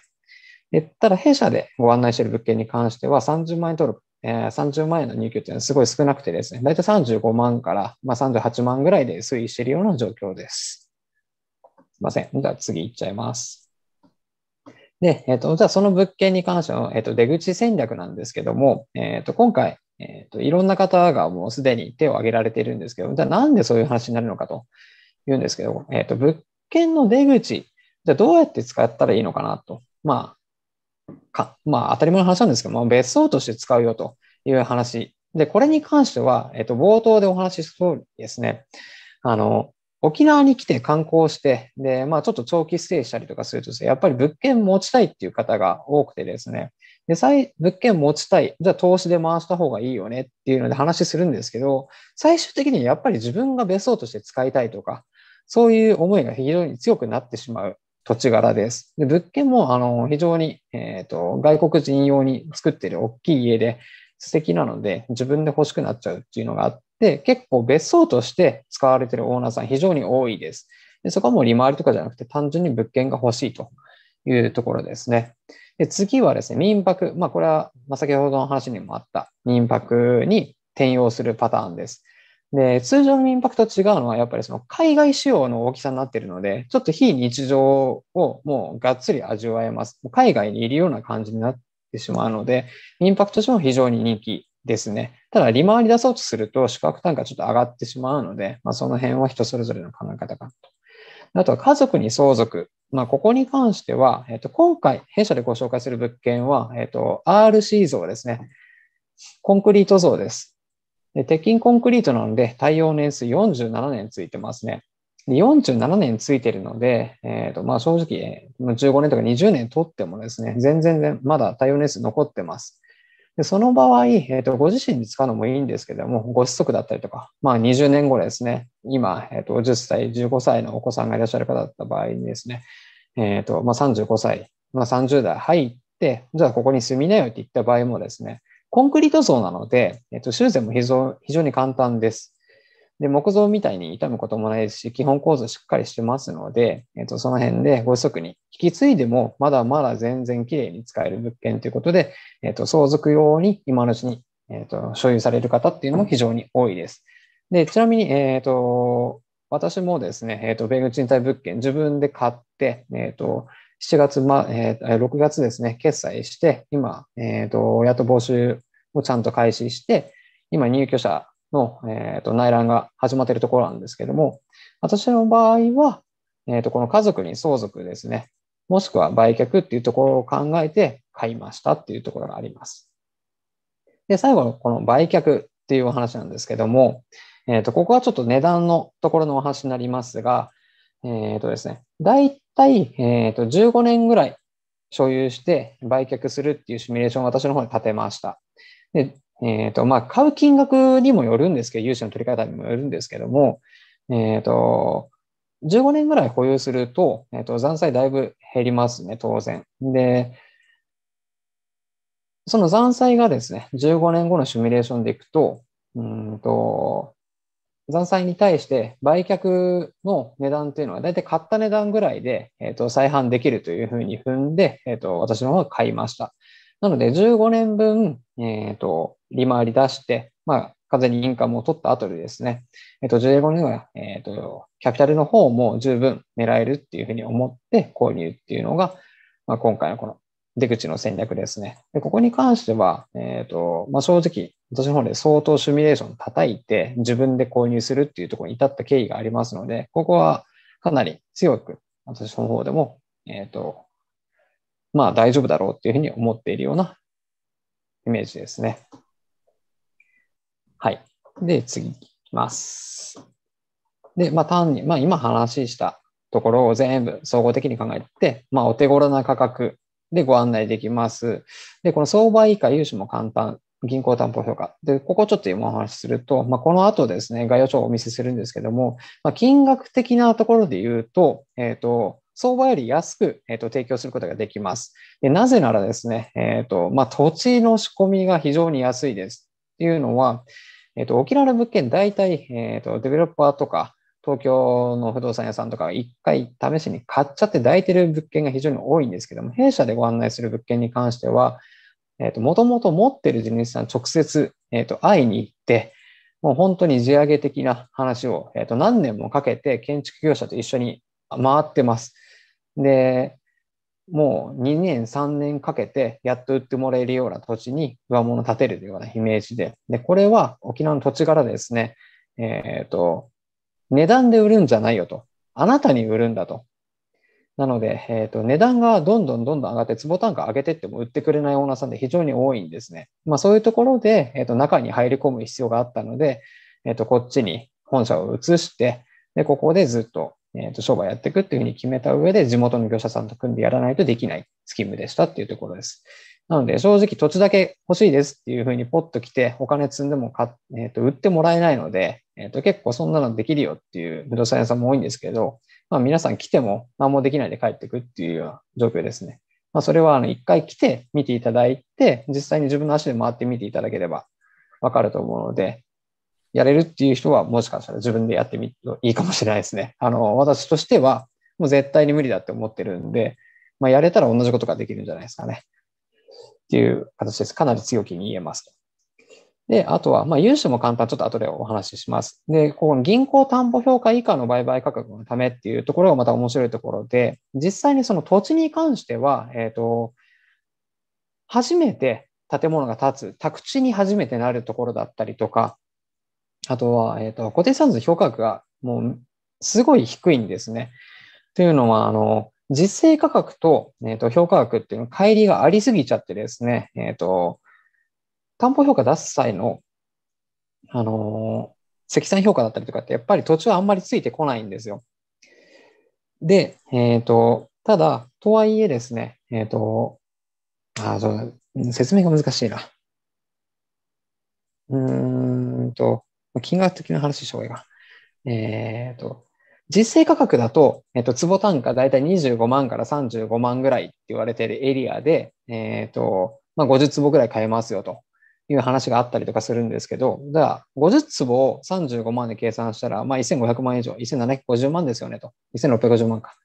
ただ、弊社でご案内している物件に関しては、さんじゅうまんえん登録、えー、さんじゅうまんえんの入居というのはすごい少なくてですね、だいたいさんじゅうごまんから、まあ、さんじゅうはちまんぐらいで推移しているような状況です。すいません。じゃあ次行っちゃいます。で、えっと、じゃあその物件に関しての、えっと、出口戦略なんですけども、えっと、今回、えーと、いろんな方がもうすでに手を挙げられているんですけど、じゃあなんでそういう話になるのかというんですけど、えーと、物件の出口、じゃあどうやって使ったらいいのかなと。まあ、かまあ、当たり前の話なんですけど、まあ、別荘として使うよという話。で、これに関しては、えーと、冒頭でお話しした通りですね、あの、沖縄に来て観光して、で、まあちょっと長期ステイしたりとかするとですね、やっぱり物件持ちたいっていう方が多くてですね、で、再、物件持ちたい、じゃあ投資で回した方がいいよねっていうので話するんですけど、最終的にやっぱり自分が別荘として使いたいとか、そういう思いが非常に強くなってしまう土地柄です。で、物件も、あの、非常に、えっと、外国人用に作ってる大きい家で素敵なので、自分で欲しくなっちゃうっていうのがあって、で、結構別荘として使われているオーナーさん非常に多いです。で、そこはもう利回りとかじゃなくて単純に物件が欲しいというところですね。で、次はですね、民泊。まあこれは、まあ、先ほどの話にもあった民泊に転用するパターンです。で、通常の民泊と違うのはやっぱりその海外仕様の大きさになっているので、ちょっと非日常をもうがっつり味わえます。海外にいるような感じになってしまうので、民泊としても非常に人気ですね。ただ、利回り出そうとすると、宿泊単価ちょっと上がってしまうので、まあ、その辺は人それぞれの考え方かなと。あとは、家族に相続。まあ、ここに関しては、えっと、今回、弊社でご紹介する物件は、えっと、アールシー 像ですね。コンクリート像です。で、鉄筋コンクリートなので、耐用年数よんじゅうななねんついてますね。で、よんじゅうななねんついてるので、えっと、まあ、正直、じゅうごねんとかにじゅうねん取ってもですね、全然まだ耐用年数残ってます。で、その場合、えーと、ご自身で使うのもいいんですけども、ご子息だったりとか、まあにじゅうねんごですね、今、えーと、じゅっさい、じゅうごさいのお子さんがいらっしゃる方だった場合にですね、えーと、まあさんじゅうごさい、まあさんじゅうだい入って、じゃあここに住みなよって言った場合もですね、コンクリート像なので、えーと、修繕も非常、非常に簡単です。で、木造みたいに傷むこともないですし、基本構造しっかりしてますので、えっと、その辺でご子息に引き継いでも、まだまだ全然綺麗に使える物件ということで、えっと、相続用に今のうちに、えっと、所有される方っていうのも非常に多いです。で、ちなみに、えっと、私もですね、えっと、米軍賃貸物件自分で買って、えっと、しちがつ、ま、えっと、ろくがつですね、決済して、今、えっと、やっと募集をちゃんと開始して、今入居者、の、えー、と内覧が始まっているところなんですけども、私の場合は、えー、とこの家族に相続ですね、もしくは売却っていうところを考えて買いましたっていうところがあります。で、最後のこの売却っていうお話なんですけども、えー、とここはちょっと値段のところのお話になりますが、えーとですね、だいたい、えー、とじゅうごねんぐらい所有して売却するっていうシミュレーションを私の方に立てました。で、えっと、まあ、買う金額にもよるんですけど、融資の取り方にもよるんですけども、えっと、じゅうごねんぐらい保有すると、えっと、残債だいぶ減りますね、当然。で、その残債がですね、じゅうごねんごのシミュレーションでいくと、うんと、残債に対して売却の値段というのは、だいたい買った値段ぐらいで、えっと、再販できるというふうに踏んで、えっと、私の方が買いました。なので、じゅうごねんぶん、えっと、利回り出して、まあ、完全にインカムを取った後でですね、えっと、じゅうごねんは、えっと、キャピタルの方も十分狙えるっていうふうに思って購入っていうのが、まあ、今回のこの出口の戦略ですね。で、ここに関しては、えっと、まあ、正直、私の方で相当シミュレーション叩いて、自分で購入するっていうところに至った経緯がありますので、ここはかなり強く、私の方でも、えっと、まあ、大丈夫だろうっていうふうに思っているようなイメージですね。はい。で、次いきます。で、まあ、単に、まあ、今話したところを全部総合的に考えて、まあ、お手頃な価格でご案内できます。で、この相場以下、融資も簡単、銀行担保評価。で、ここちょっと今お話しすると、まあ、この後ですね、概要書をお見せするんですけども、まあ、金額的なところで言うと、えっと、相場より安く、えー、と提供することができます。で、なぜならですね、えっと、まあ、土地の仕込みが非常に安いです。っていうのは、えっと、沖縄の物件、大体、えっと、デベロッパーとか、東京の不動産屋さんとか、一回試しに買っちゃって抱いてる物件が非常に多いんですけども、弊社でご案内する物件に関しては、えっと、もともと持ってる地主さん直接、えっと、会いに行って、もう本当に地上げ的な話を、えっと、何年もかけて建築業者と一緒に回ってます。で、もうにねんさんねんかけてやっと売ってもらえるような土地に上物を建てるというようなイメージで、でこれは沖縄の土地柄ですね、えっと値段で売るんじゃないよと、あなたに売るんだと。なので、えっと値段がどんどんどんどん上がって坪単価上げてっても売ってくれないオーナーさんで非常に多いんですね。まあ、そういうところで、えっと中に入り込む必要があったので、えっとこっちに本社を移して、でここでずっとえっと商売やっていくっていうふうに決めた上で、地元の業者さんと組んでやらないとできないスキームでしたっていうところです。なので、正直土地だけ欲しいですっていうふうにポッと来て、お金積んでも買っ、えっと売ってもらえないので、えっと結構そんなのできるよっていう不動産屋さんも多いんですけど、まあ、皆さん来ても何もできないで帰ってくっていうような状況ですね。まあ、それはあの一回来て見ていただいて、実際に自分の足で回って見ていただければわかると思うので、やれるっていう人はもしかしたら自分でやってみるといいかもしれないですね。あの、私としてはもう絶対に無理だって思ってるんで、まあ、やれたら同じことができるんじゃないですかね。っていう形です。かなり強気に言えます。で、あとは、まあ、融資も簡単、ちょっと後でお話しします。で、ここの銀行担保評価以下の売買価格のためっていうところがまた面白いところで、実際にその土地に関しては、えっと、初めて建物が建つ、宅地に初めてなるところだったりとか、あとは、えっと、固定資産税評価額がもうすごい低いんですね。というのは、あの、実勢価格と、えっと、評価額っていうのは乖離がありすぎちゃってですね、えっと、担保評価出す際の、あの、積算評価だったりとかって、やっぱり土地はあんまりついてこないんですよ。で、えっと、ただ、とはいえですね、えっと、あ、そうだ、説明が難しいな。うーんと、金額的な話しようが。えっと、実勢価格だと、えっと、坪単価だいたいにじゅうごまんからさんじゅうごまんぐらいって言われているエリアで、えっと、まあ、ごじゅうつぼぐらい買えますよという話があったりとかするんですけど、じゃあ、ごじゅうつぼをさんじゅうごまんで計算したら、まあ、せんごひゃくまん以上、せんななひゃくごじゅうまんですよねと。せんろっぴゃくごじゅうまんか。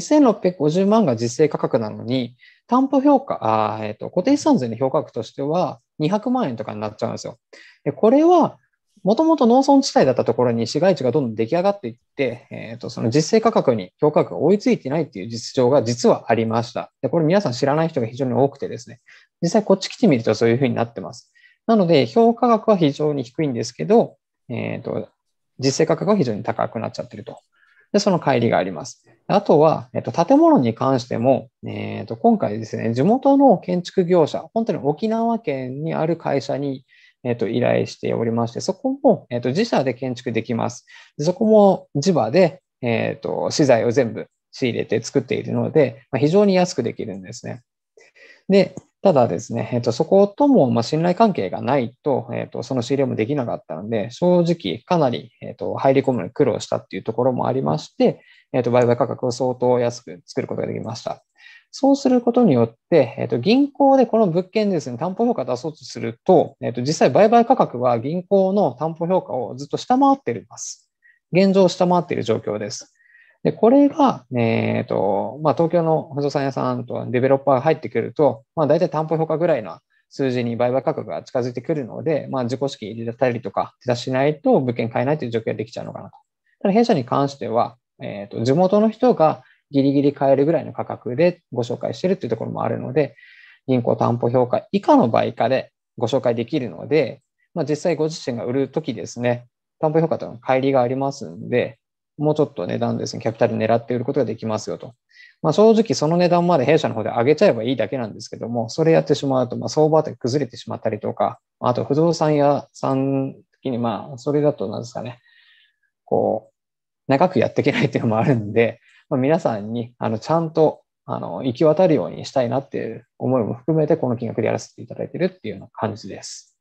せんろっぴゃくごじゅうまんが実勢価格なのに、担保評価、あえっと、固定資産税の評価額としてはにひゃくまんえんとかになっちゃうんですよ。でこれは、もともと農村地帯だったところに市街地がどんどん出来上がっていって、えっと、その実勢価格に評価額が追いついてないっていう実情が実はありました。で、これ皆さん知らない人が非常に多くてですね、実際こっち来てみるとそういうふうになってます。なので、評価額は非常に低いんですけど、えっと、実勢価格は非常に高くなっちゃってると。で、その乖離があります。あとは、えっと、建物に関しても、えっと、今回ですね、地元の建築業者、本当に沖縄県にある会社に、えっと、依頼しておりまして、そこも、えっと、自社で建築できます。そこも地場で、えっと、資材を全部仕入れて作っているので、まあ、非常に安くできるんですね。で、ただですね、えっと、そことも、まあ、信頼関係がないと、えっと、その仕入れもできなかったので、正直かなり、えっと、入り込むのに苦労したっていうところもありまして、えっと、売買価格を相当安く作ることができました。そうすることによって、えっと、銀行でこの物件ですね、担保評価出そうとすると、えっと、実際売買価格は銀行の担保評価をずっと下回っています。現状下回っている状況です。で、これが、えっと、まあ、東京の不動産屋さんとデベロッパーが入ってくると、まあ、大体担保評価ぐらいの数字に売買価格が近づいてくるので、まあ、自己資金入れたりとか、手出しないと物件買えないという状況ができちゃうのかなと。ただ、弊社に関しては、えっと、地元の人が、ギリギリ買えるぐらいの価格でご紹介しているというところもあるので、銀行担保評価以下の売価でご紹介できるので、まあ、実際ご自身が売るときですね、担保評価との乖離がありますんで、もうちょっと値段ですね、キャピタル狙って売ることができますよと。まあ、正直その値段まで弊社の方で上げちゃえばいいだけなんですけども、それやってしまうと、まあ、相場で崩れてしまったりとか、あと不動産屋さん的に、まあ、それだと何ですかね、こう、長くやっていけないっていうのもあるんで、皆さんにあのちゃんとあの行き渡るようにしたいなっていう思いも含めて、この金額でやらせていただいているっていうような感じです。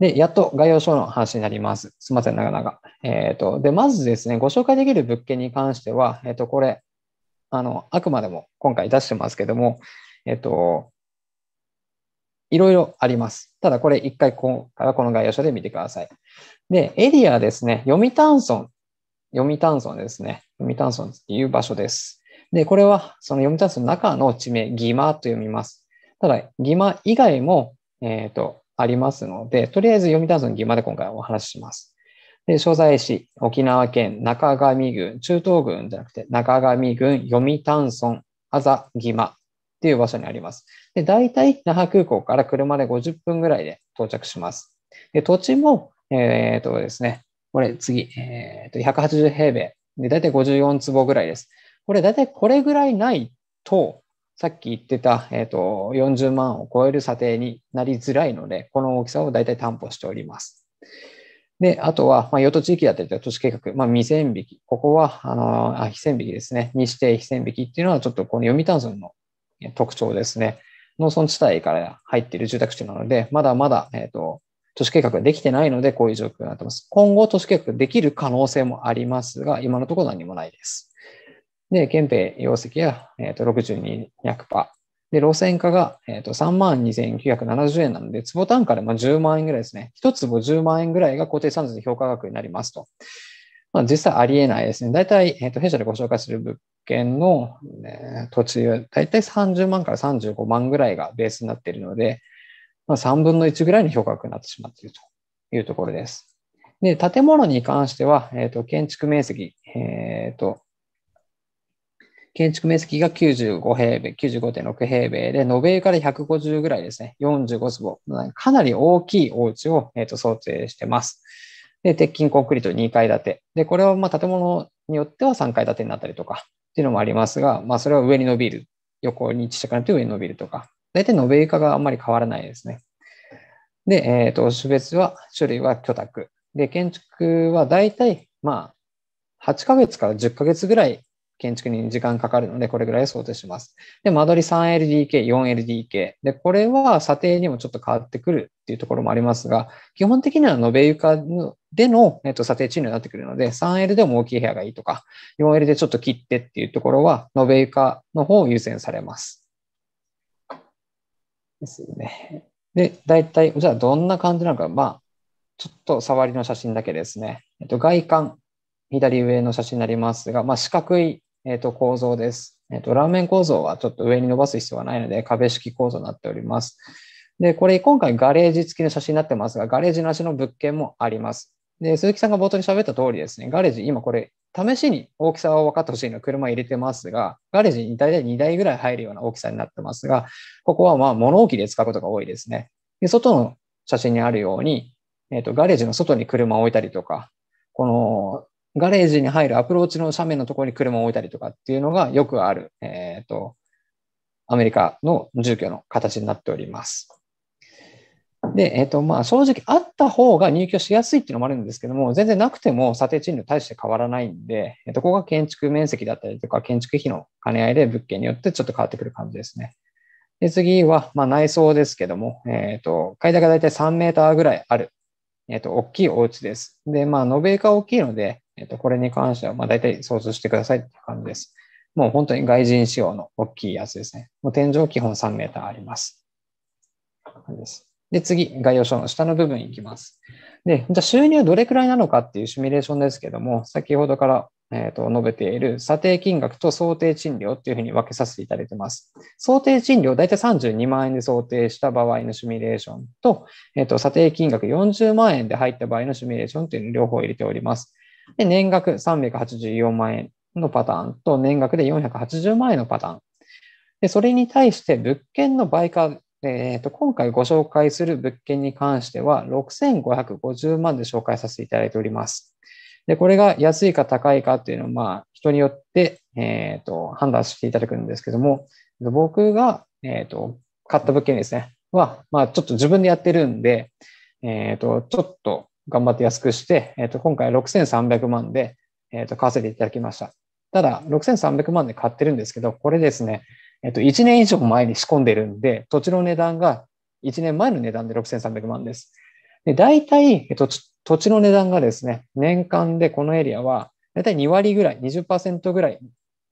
で、やっと概要書の話になります。すみません、長々。えっと、で、まずですね、ご紹介できる物件に関しては、えっと、これ、あの、あくまでも今回出してますけども、えっと、いろいろあります。ただ、これ一回この、この概要書で見てください。で、エリアですね、読谷村。読谷村ですね。読谷村っていう場所です。で、これはその読谷村の中の地名、義馬と読みます。ただ、義馬以外も、えっと、ありますので、とりあえず読谷村の義馬で今回お話しします。所在地、沖縄県中上郡、中東郡じゃなくて中上郡読谷村あざぎまっていう場所にあります。で、大体那覇空港から車でごじゅっぷんぐらいで到着します。で、土地も、えー、っとですね、これ次、えー、っとひゃくはちじゅうへいべいで、大体ごじゅうよんつぼぐらいです。これ大体これぐらいないと、さっき言ってた、えー、っとよんじゅうまんを超える査定になりづらいので、この大きさを大体担保しております。で、あとは、まあ、用途地域だったりとか都市計画、まあ、未線引き。ここは、あの、あ、非線引きですね。に指定非線引きっていうのは、ちょっとこの読谷村の特徴ですね。農村地帯から入っている住宅地なので、まだまだ、えっと、都市計画ができてないので、こういう状況になっています。今後、都市計画できる可能性もありますが、今のところ何もないです。で、憲兵容積や、えっと、ろくじゅうにひゃくパーセント。で、路線価が、えー、と さんまんにせんきゅうひゃくななじゅうえんなので、坪単価でまあじゅうまんえんぐらいですね。一坪じゅうまんえんぐらいが固定産税評価額になりますと。まあ、実際ありえないですね。大体、えー、と弊社でご紹介する物件の、ね、土地は大体さんじゅうまんからさんじゅうごまんぐらいがベースになっているので、まあ、さんぶんのいちぐらいの評価額になってしまっているというところです。で、建物に関しては、えー、と建築面積、えーと建築面積がきゅうじゅうごへいべい、きゅうじゅうごてんろくへいべいで、延べ床でひゃくごじゅうぐらいですね。よんじゅうごつぼ。かなり大きいお家を、えー、と想定してます。で、鉄筋コンクリートにかいだて。で、これはまあ建物によってはさんかいだてになったりとかっていうのもありますが、まあそれは上に伸びる。横に小さくなって上に伸びるとか。大体延べ床があんまり変わらないですね。で、えっと、種別は、種類は居宅。で、建築は大体、まあ、はちかげつからじゅっかげつぐらい建築に時間かかるので、これぐらい想定します。で、間取り さんエルディーケー、よんエルディーケー。で、これは査定にもちょっと変わってくるっていうところもありますが、基本的には延べ床での、えっと、査定賃料になってくるので、スリーエル でも大きい部屋がいいとか、フォーエル でちょっと切ってっていうところは、延べ床の方を優先されます。ですよね。で、大体、じゃあどんな感じなのか、まあ、ちょっと触りの写真だけですね。えっと、外観、左上の写真になりますが、まあ、四角いえっと構造です。えっと、ラーメン構造はちょっと上に伸ばす必要はないので、壁式構造になっております。で、これ、今回ガレージ付きの写真になってますが、ガレージなしの物件もあります。で、鈴木さんが冒頭に喋った通りですね、ガレージ、今これ、試しに大きさを分かってほしいのは車入れてますが、ガレージに大体にだいぐらい入るような大きさになってますが、ここはまあ物置で使うことが多いですね。で、外の写真にあるように、えっと、ガレージの外に車を置いたりとか、この、ガレージに入るアプローチの斜面のところに車を置いたりとかっていうのがよくある、えっと、アメリカの住居の形になっております。で、えっと、まあ正直あった方が入居しやすいっていうのもあるんですけども、全然なくても査定賃料大して変わらないんで、えっと、ここが建築面積だったりとか建築費の兼ね合いで物件によってちょっと変わってくる感じですね。で、次は、まあ内装ですけども、えっと、階段がだいたいさんメーターぐらいある、えっと、大きいお家です。で、まあ延べ床大きいので、えっと、これに関しては、まあ、大体想像してくださいっていう感じです。もう本当に外人仕様の大きいやつですね。もう天井基本さんメーターあります。で、次、概要書の下の部分いきます。で、じゃあ収入どれくらいなのかっていうシミュレーションですけども、先ほどから、えっと、述べている査定金額と想定賃料っていうふうに分けさせていただいてます。想定賃料、大体さんじゅうにまんえんで想定した場合のシミュレーションと、えっと、査定金額よんじゅうまんえんで入った場合のシミュレーションっていうのを両方入れております。で、年額さんびゃくはちじゅうよんまんえんのパターンと、年額でよんひゃくはちじゅうまんえんのパターン。で、それに対して物件の売価、えっと、今回ご紹介する物件に関しては、ろくせんごひゃくごじゅうまんで紹介させていただいております。で、これが安いか高いかっていうのは、まあ、人によって、えっと、判断していただくんですけども、僕が、えっと、買った物件ですね、は、まあ、ちょっと自分でやってるんで、えっと、ちょっと、頑張って安くして、えっと、今回ろくせんさんびゃくまんで、えっと、買わせていただきました。ただ、ろくせんさんびゃくまんで買ってるんですけど、これですね、えっと、いちねんいじょう前に仕込んでるんで、土地の値段がいちねんまえの値段でろくせんさんびゃくまんです。で、大体、えっと、土地の値段がですね、年間でこのエリアは、大体にわりぐらい、にじゅっパーセント ぐらい、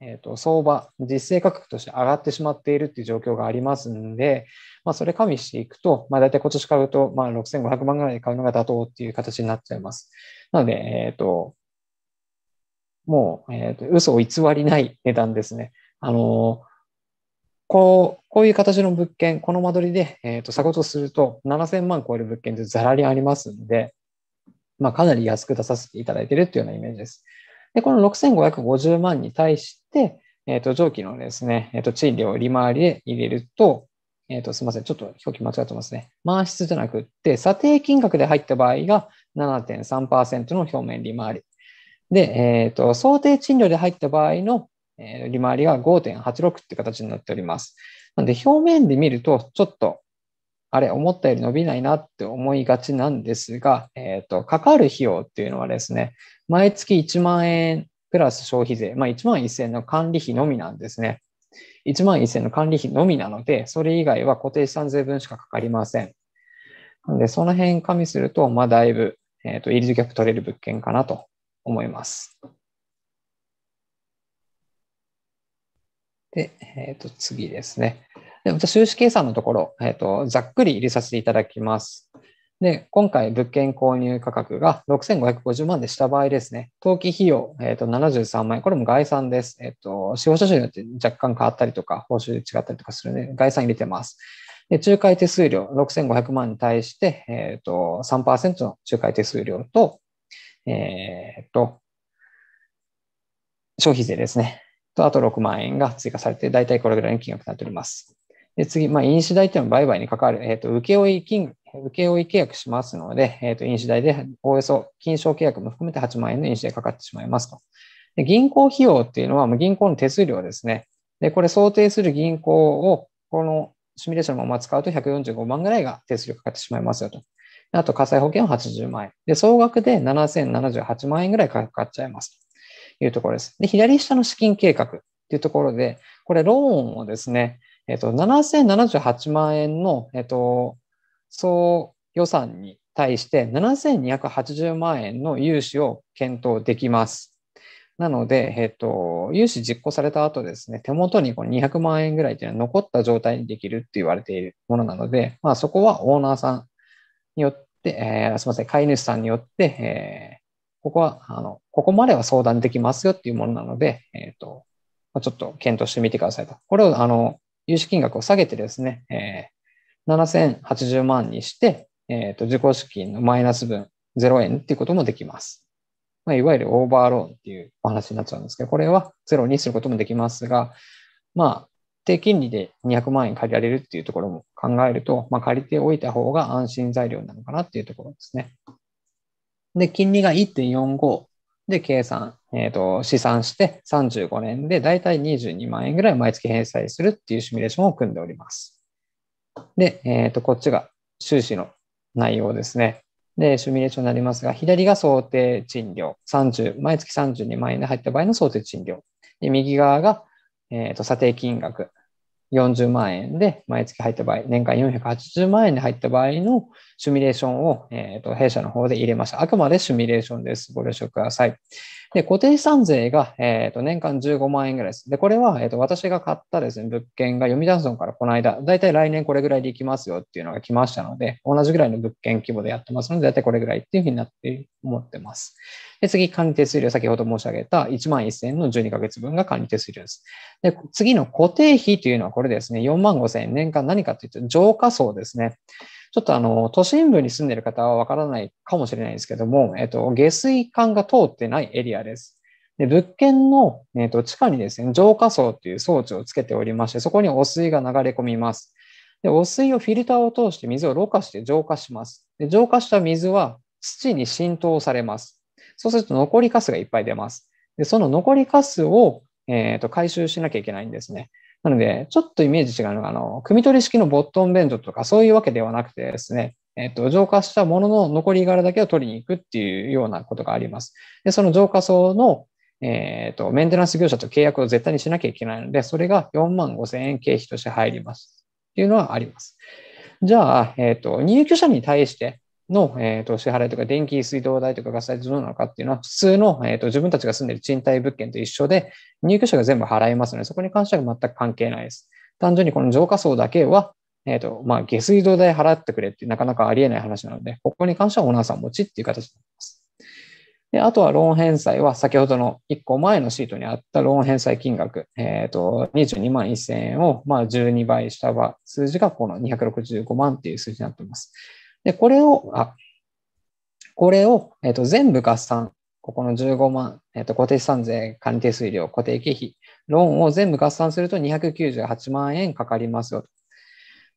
えっと、相場、実勢価格として上がってしまっているっていう状況がありますんで、まあ、それ加味していくと、まあ、大体今年買うと、まあ、ろくせんごひゃくまんぐらいで買うのが妥当っていう形になっちゃいます。なので、えっと、もう、えっと、嘘を偽りない値段ですね。あの、こう、こういう形の物件、この間取りで、えっと、差額とするとななせんまん超える物件ってざらにありますんで、まあ、かなり安く出させていただいているというようなイメージです。で、このろくせんごひゃくごじゅうまんに対して、えっと、上記のですね、えっと、賃料を利回りで入れると、えっと、すみません、ちょっと表記間違ってますね。満室じゃなくって、査定金額で入った場合が ななてんさんパーセント の表面利回り。で、えっと、想定賃料で入った場合の利回りが ごてんはちろく って形になっております。なので、表面で見ると、ちょっと、あれ、思ったより伸びないなって思いがちなんですが、えっと、かかる費用っていうのはですね、毎月いちまんえんプラス消費税、まあ、いちまんせんえんの管理費のみなんですね。いちまんせんえんの管理費のみなので、それ以外は固定資産税分しかかかりません。なので、その辺加味すると、まあ、だいぶ、えっと、イールドギャップ取れる物件かなと思います。で、えっと、次ですね。で、また収支計算のところ、えっと、ざっくり入れさせていただきます。で、今回物件購入価格がろくせんごひゃくごじゅうまんでした場合ですね、登記費用、えっと、ななじゅうさんまんえん、これも概算です。えっと、司法書士によって若干変わったりとか、報酬違ったりとかするので、概算入れてます。で、仲介手数料ろくせんごひゃくまんに対して、えっと、さんパーセント の仲介手数料と、えっと、消費税ですね。と、あとろくまんえんが追加されて、だいたいこれぐらいの金額になっております。で、次、まあ、印紙代というのは売買に関わる、えっと、請負金、請負契約しますので、えっと、印紙代で、おおよそ、金商契約も含めてはちまんえんの印紙代かかってしまいますと。で、銀行費用っていうのは、銀行の手数料ですね。で、これ想定する銀行を、このシミュレーションのまま使うとひゃくよんじゅうごまんぐらいが手数料かかってしまいますよと。あと、火災保険ははちじゅうまんえん。で、総額でななせんななじゅうはちまんえんぐらいかかっちゃいますというところです。で、左下の資金計画というところで、これローンをですね、えっと、ななせんななじゅうはちまんえんの、えっと、総予算に対してななせんにひゃくはちじゅうまんえんの融資を検討できます。なので、えっと、融資実行された後ですね、手元にこのにひゃくまんえんぐらいというのは残った状態にできるって言われているものなので、まあ、そこはオーナーさんによって、えー、すみません、買い主さんによって、えー、ここは、あの、ここまでは相談できますよっていうものなので、えっと、ちょっと検討してみてくださいと。これを、あの、融資金額を下げてですね、えー、ななせんはちじゅうまんにして、えーと、自己資金のマイナス分ゼロえんっていうこともできます。まあ、いわゆるオーバーローンっていうお話になっちゃうんですけど、これはゼロにすることもできますが、まあ、低金利でにひゃくまんえん借りられるっていうところも考えると、まあ、借りておいた方が安心材料なのかなっていうところですね。で、金利が いってんよんご で計算、えっと、試算してさんじゅうごねんでだいたいにじゅうにまんえんぐらい毎月返済するっていうシミュレーションを組んでおります。で、えっと、こっちが収支の内容ですね。で、シミュレーションになりますが、左が想定賃料。さんじゅう、毎月さんじゅうにまんえんで入った場合の想定賃料。で、右側が、えっと、査定金額。よんじゅうまんえんで毎月入った場合、年間よんひゃくはちじゅうまんえんで入った場合のシミュレーションを、えー、と弊社の方で入れました。あくまでシミュレーションです。ご了承ください。で、固定資産税が、えー、と年間じゅうごまんえんぐらいです。で、これは、えー、と私が買ったですね、物件が読谷村からこの間、だいたい来年これぐらいでいきますよっていうのが来ましたので、同じぐらいの物件規模でやってますので、だいたいこれぐらいっていうふうになって思ってます。で、次、管理手数料、先ほど申し上げたいちまんせんえんのじゅうにかげつぶんが管理手数料です。で、次の固定費というのは、これですね、よんまんごせんえん、年間何かというと、浄化層ですね。ちょっとあの、都心部に住んでいる方はわからないかもしれないですけども、えっと、下水管が通ってないエリアです。で、物件の、えっと、地下にですね、浄化層という装置をつけておりまして、そこにお水が流れ込みます。で、お水をフィルターを通して水をろ過して浄化します。で、浄化した水は土に浸透されます。そうすると残りカスがいっぱい出ます。で、その残りカスを、えっと、回収しなきゃいけないんですね。なので、ちょっとイメージ違うのが、あの、汲み取り式のボットン便所とかそういうわけではなくてですね、えっと、浄化したものの残り殻だけを取りに行くっていうようなことがあります。で、その浄化層の、えっと、メンテナンス業者と契約を絶対にしなきゃいけないので、それがよんまんごせんえん経費として入ります。っていうのはあります。じゃあ、えっと、入居者に対しての、えっと、支払いとか電気、水道代とかガス代どうなのかっていうのは、普通の、えっと、自分たちが住んでいる賃貸物件と一緒で、入居者が全部払いますので、そこに関しては全く関係ないです。単純にこの浄化層だけは、えっと、まあ、下水道代払ってくれってなかなかありえない話なので、ここに関してはオーナーさん持ちっていう形になります。で、あとはローン返済は、先ほどのいっこまえのシートにあったローン返済金額、えっと、にじゅうにまんせんえんを、まあ、じゅうにばいした場、数字がこのにひゃくろくじゅうごまんっていう数字になっています。で、これを、あ、これを、えー、と全部合算、ここのじゅうごまん、えー、と固定資産税、管理手数料、固定経費、ローンを全部合算するとにひゃくきゅうじゅうはちまんえんかかりますよと。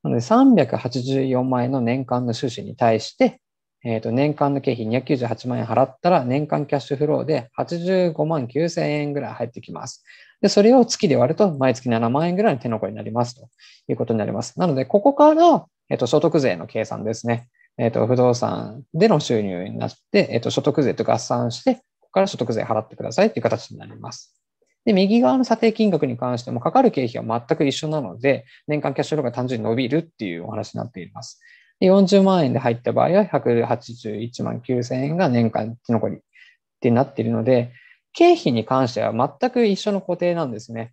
なのでさんびゃくはちじゅうよんまんえんの年間の収支に対して、えー、と年間の経費にひゃくきゅうじゅうはちまんえん払ったら年間キャッシュフローではちじゅうごまんきゅうせんえんぐらい入ってきます。で、それを月で割ると毎月ななまんえんぐらいの手残りになりますということになります。なので、ここから、えー、と所得税の計算ですね。えー、と不動産での収入になって、えー、と所得税と合算して、ここから所得税払ってくださいという形になります。で、右側の査定金額に関しても、かかる経費は全く一緒なので、年間キャッシュフローが単純に伸びるっていうお話になっています。で、よんじゅうまんえんで入った場合は、ひゃくはちじゅういちまんきゅうせんえんが年間手残りってなっているので、経費に関しては全く一緒の固定なんですね。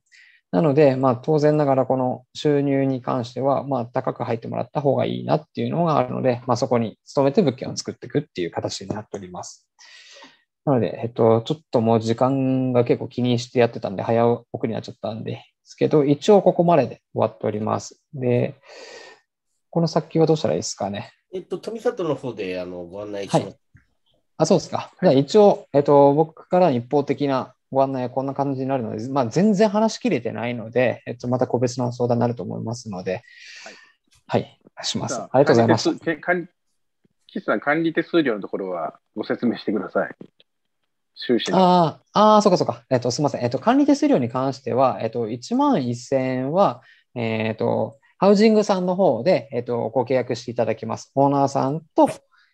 なので、まあ、当然ながらこの収入に関しては、まあ、高く入ってもらった方がいいなっていうのがあるので、まあ、そこに努めて物件を作っていくっていう形になっております。なので、えっと、ちょっともう時間が結構気にしてやってたんで、早送りになっちゃったんですけど、一応ここまでで終わっております。で、この先はどうしたらいいですかね。えっと、富里の方であのご案内します。はい、あ、そうですか。じゃあ一応、えっと、僕から一方的なご案内はこんな感じになるので、まあ、全然話しきれてないので、えっと、また個別の相談になると思いますので、はい、はい、します。ありがとうございました。岸さん、管理手数料のところはご説明してください。収支の。ああ、そうかそうか。えっと、すみません。えっと、管理手数料に関しては、えっと、いちまんせんえんは、えっと、ハウジングさんの方で、えっと、ご契約していただきます。オーナーさんと、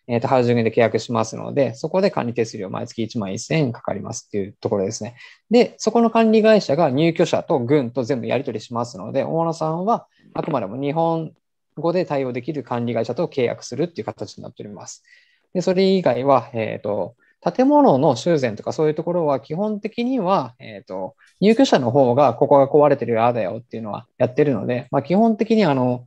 えっと、ハウジングで契約しますので、そこで管理手数料毎月いちまんせんえんかかりますっていうところですね。で、そこの管理会社が入居者と軍と全部やり取りしますので、オーナーさんはあくまでも日本語で対応できる管理会社と契約するっていう形になっております。で、それ以外は、えっと、建物の修繕とかそういうところは基本的には、えっと、入居者の方がここが壊れてるよ、ああだよっていうのはやってるので、まあ、基本的にあの、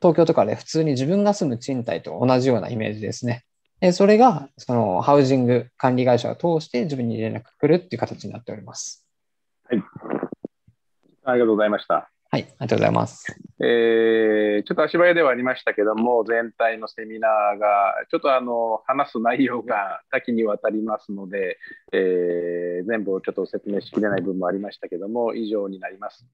東京とかで普通に自分が住む賃貸と同じようなイメージですね。で、それが、その、ハウジング管理会社を通して自分に連絡が来るっていう形になっております。はい。ありがとうございました。はい、ありがとうございます。えー、ちょっと足早ではありましたけども、全体のセミナーが、ちょっとあの、話す内容が多岐にわたりますので、えー、全部ちょっと説明しきれない部分もありましたけども、以上になります。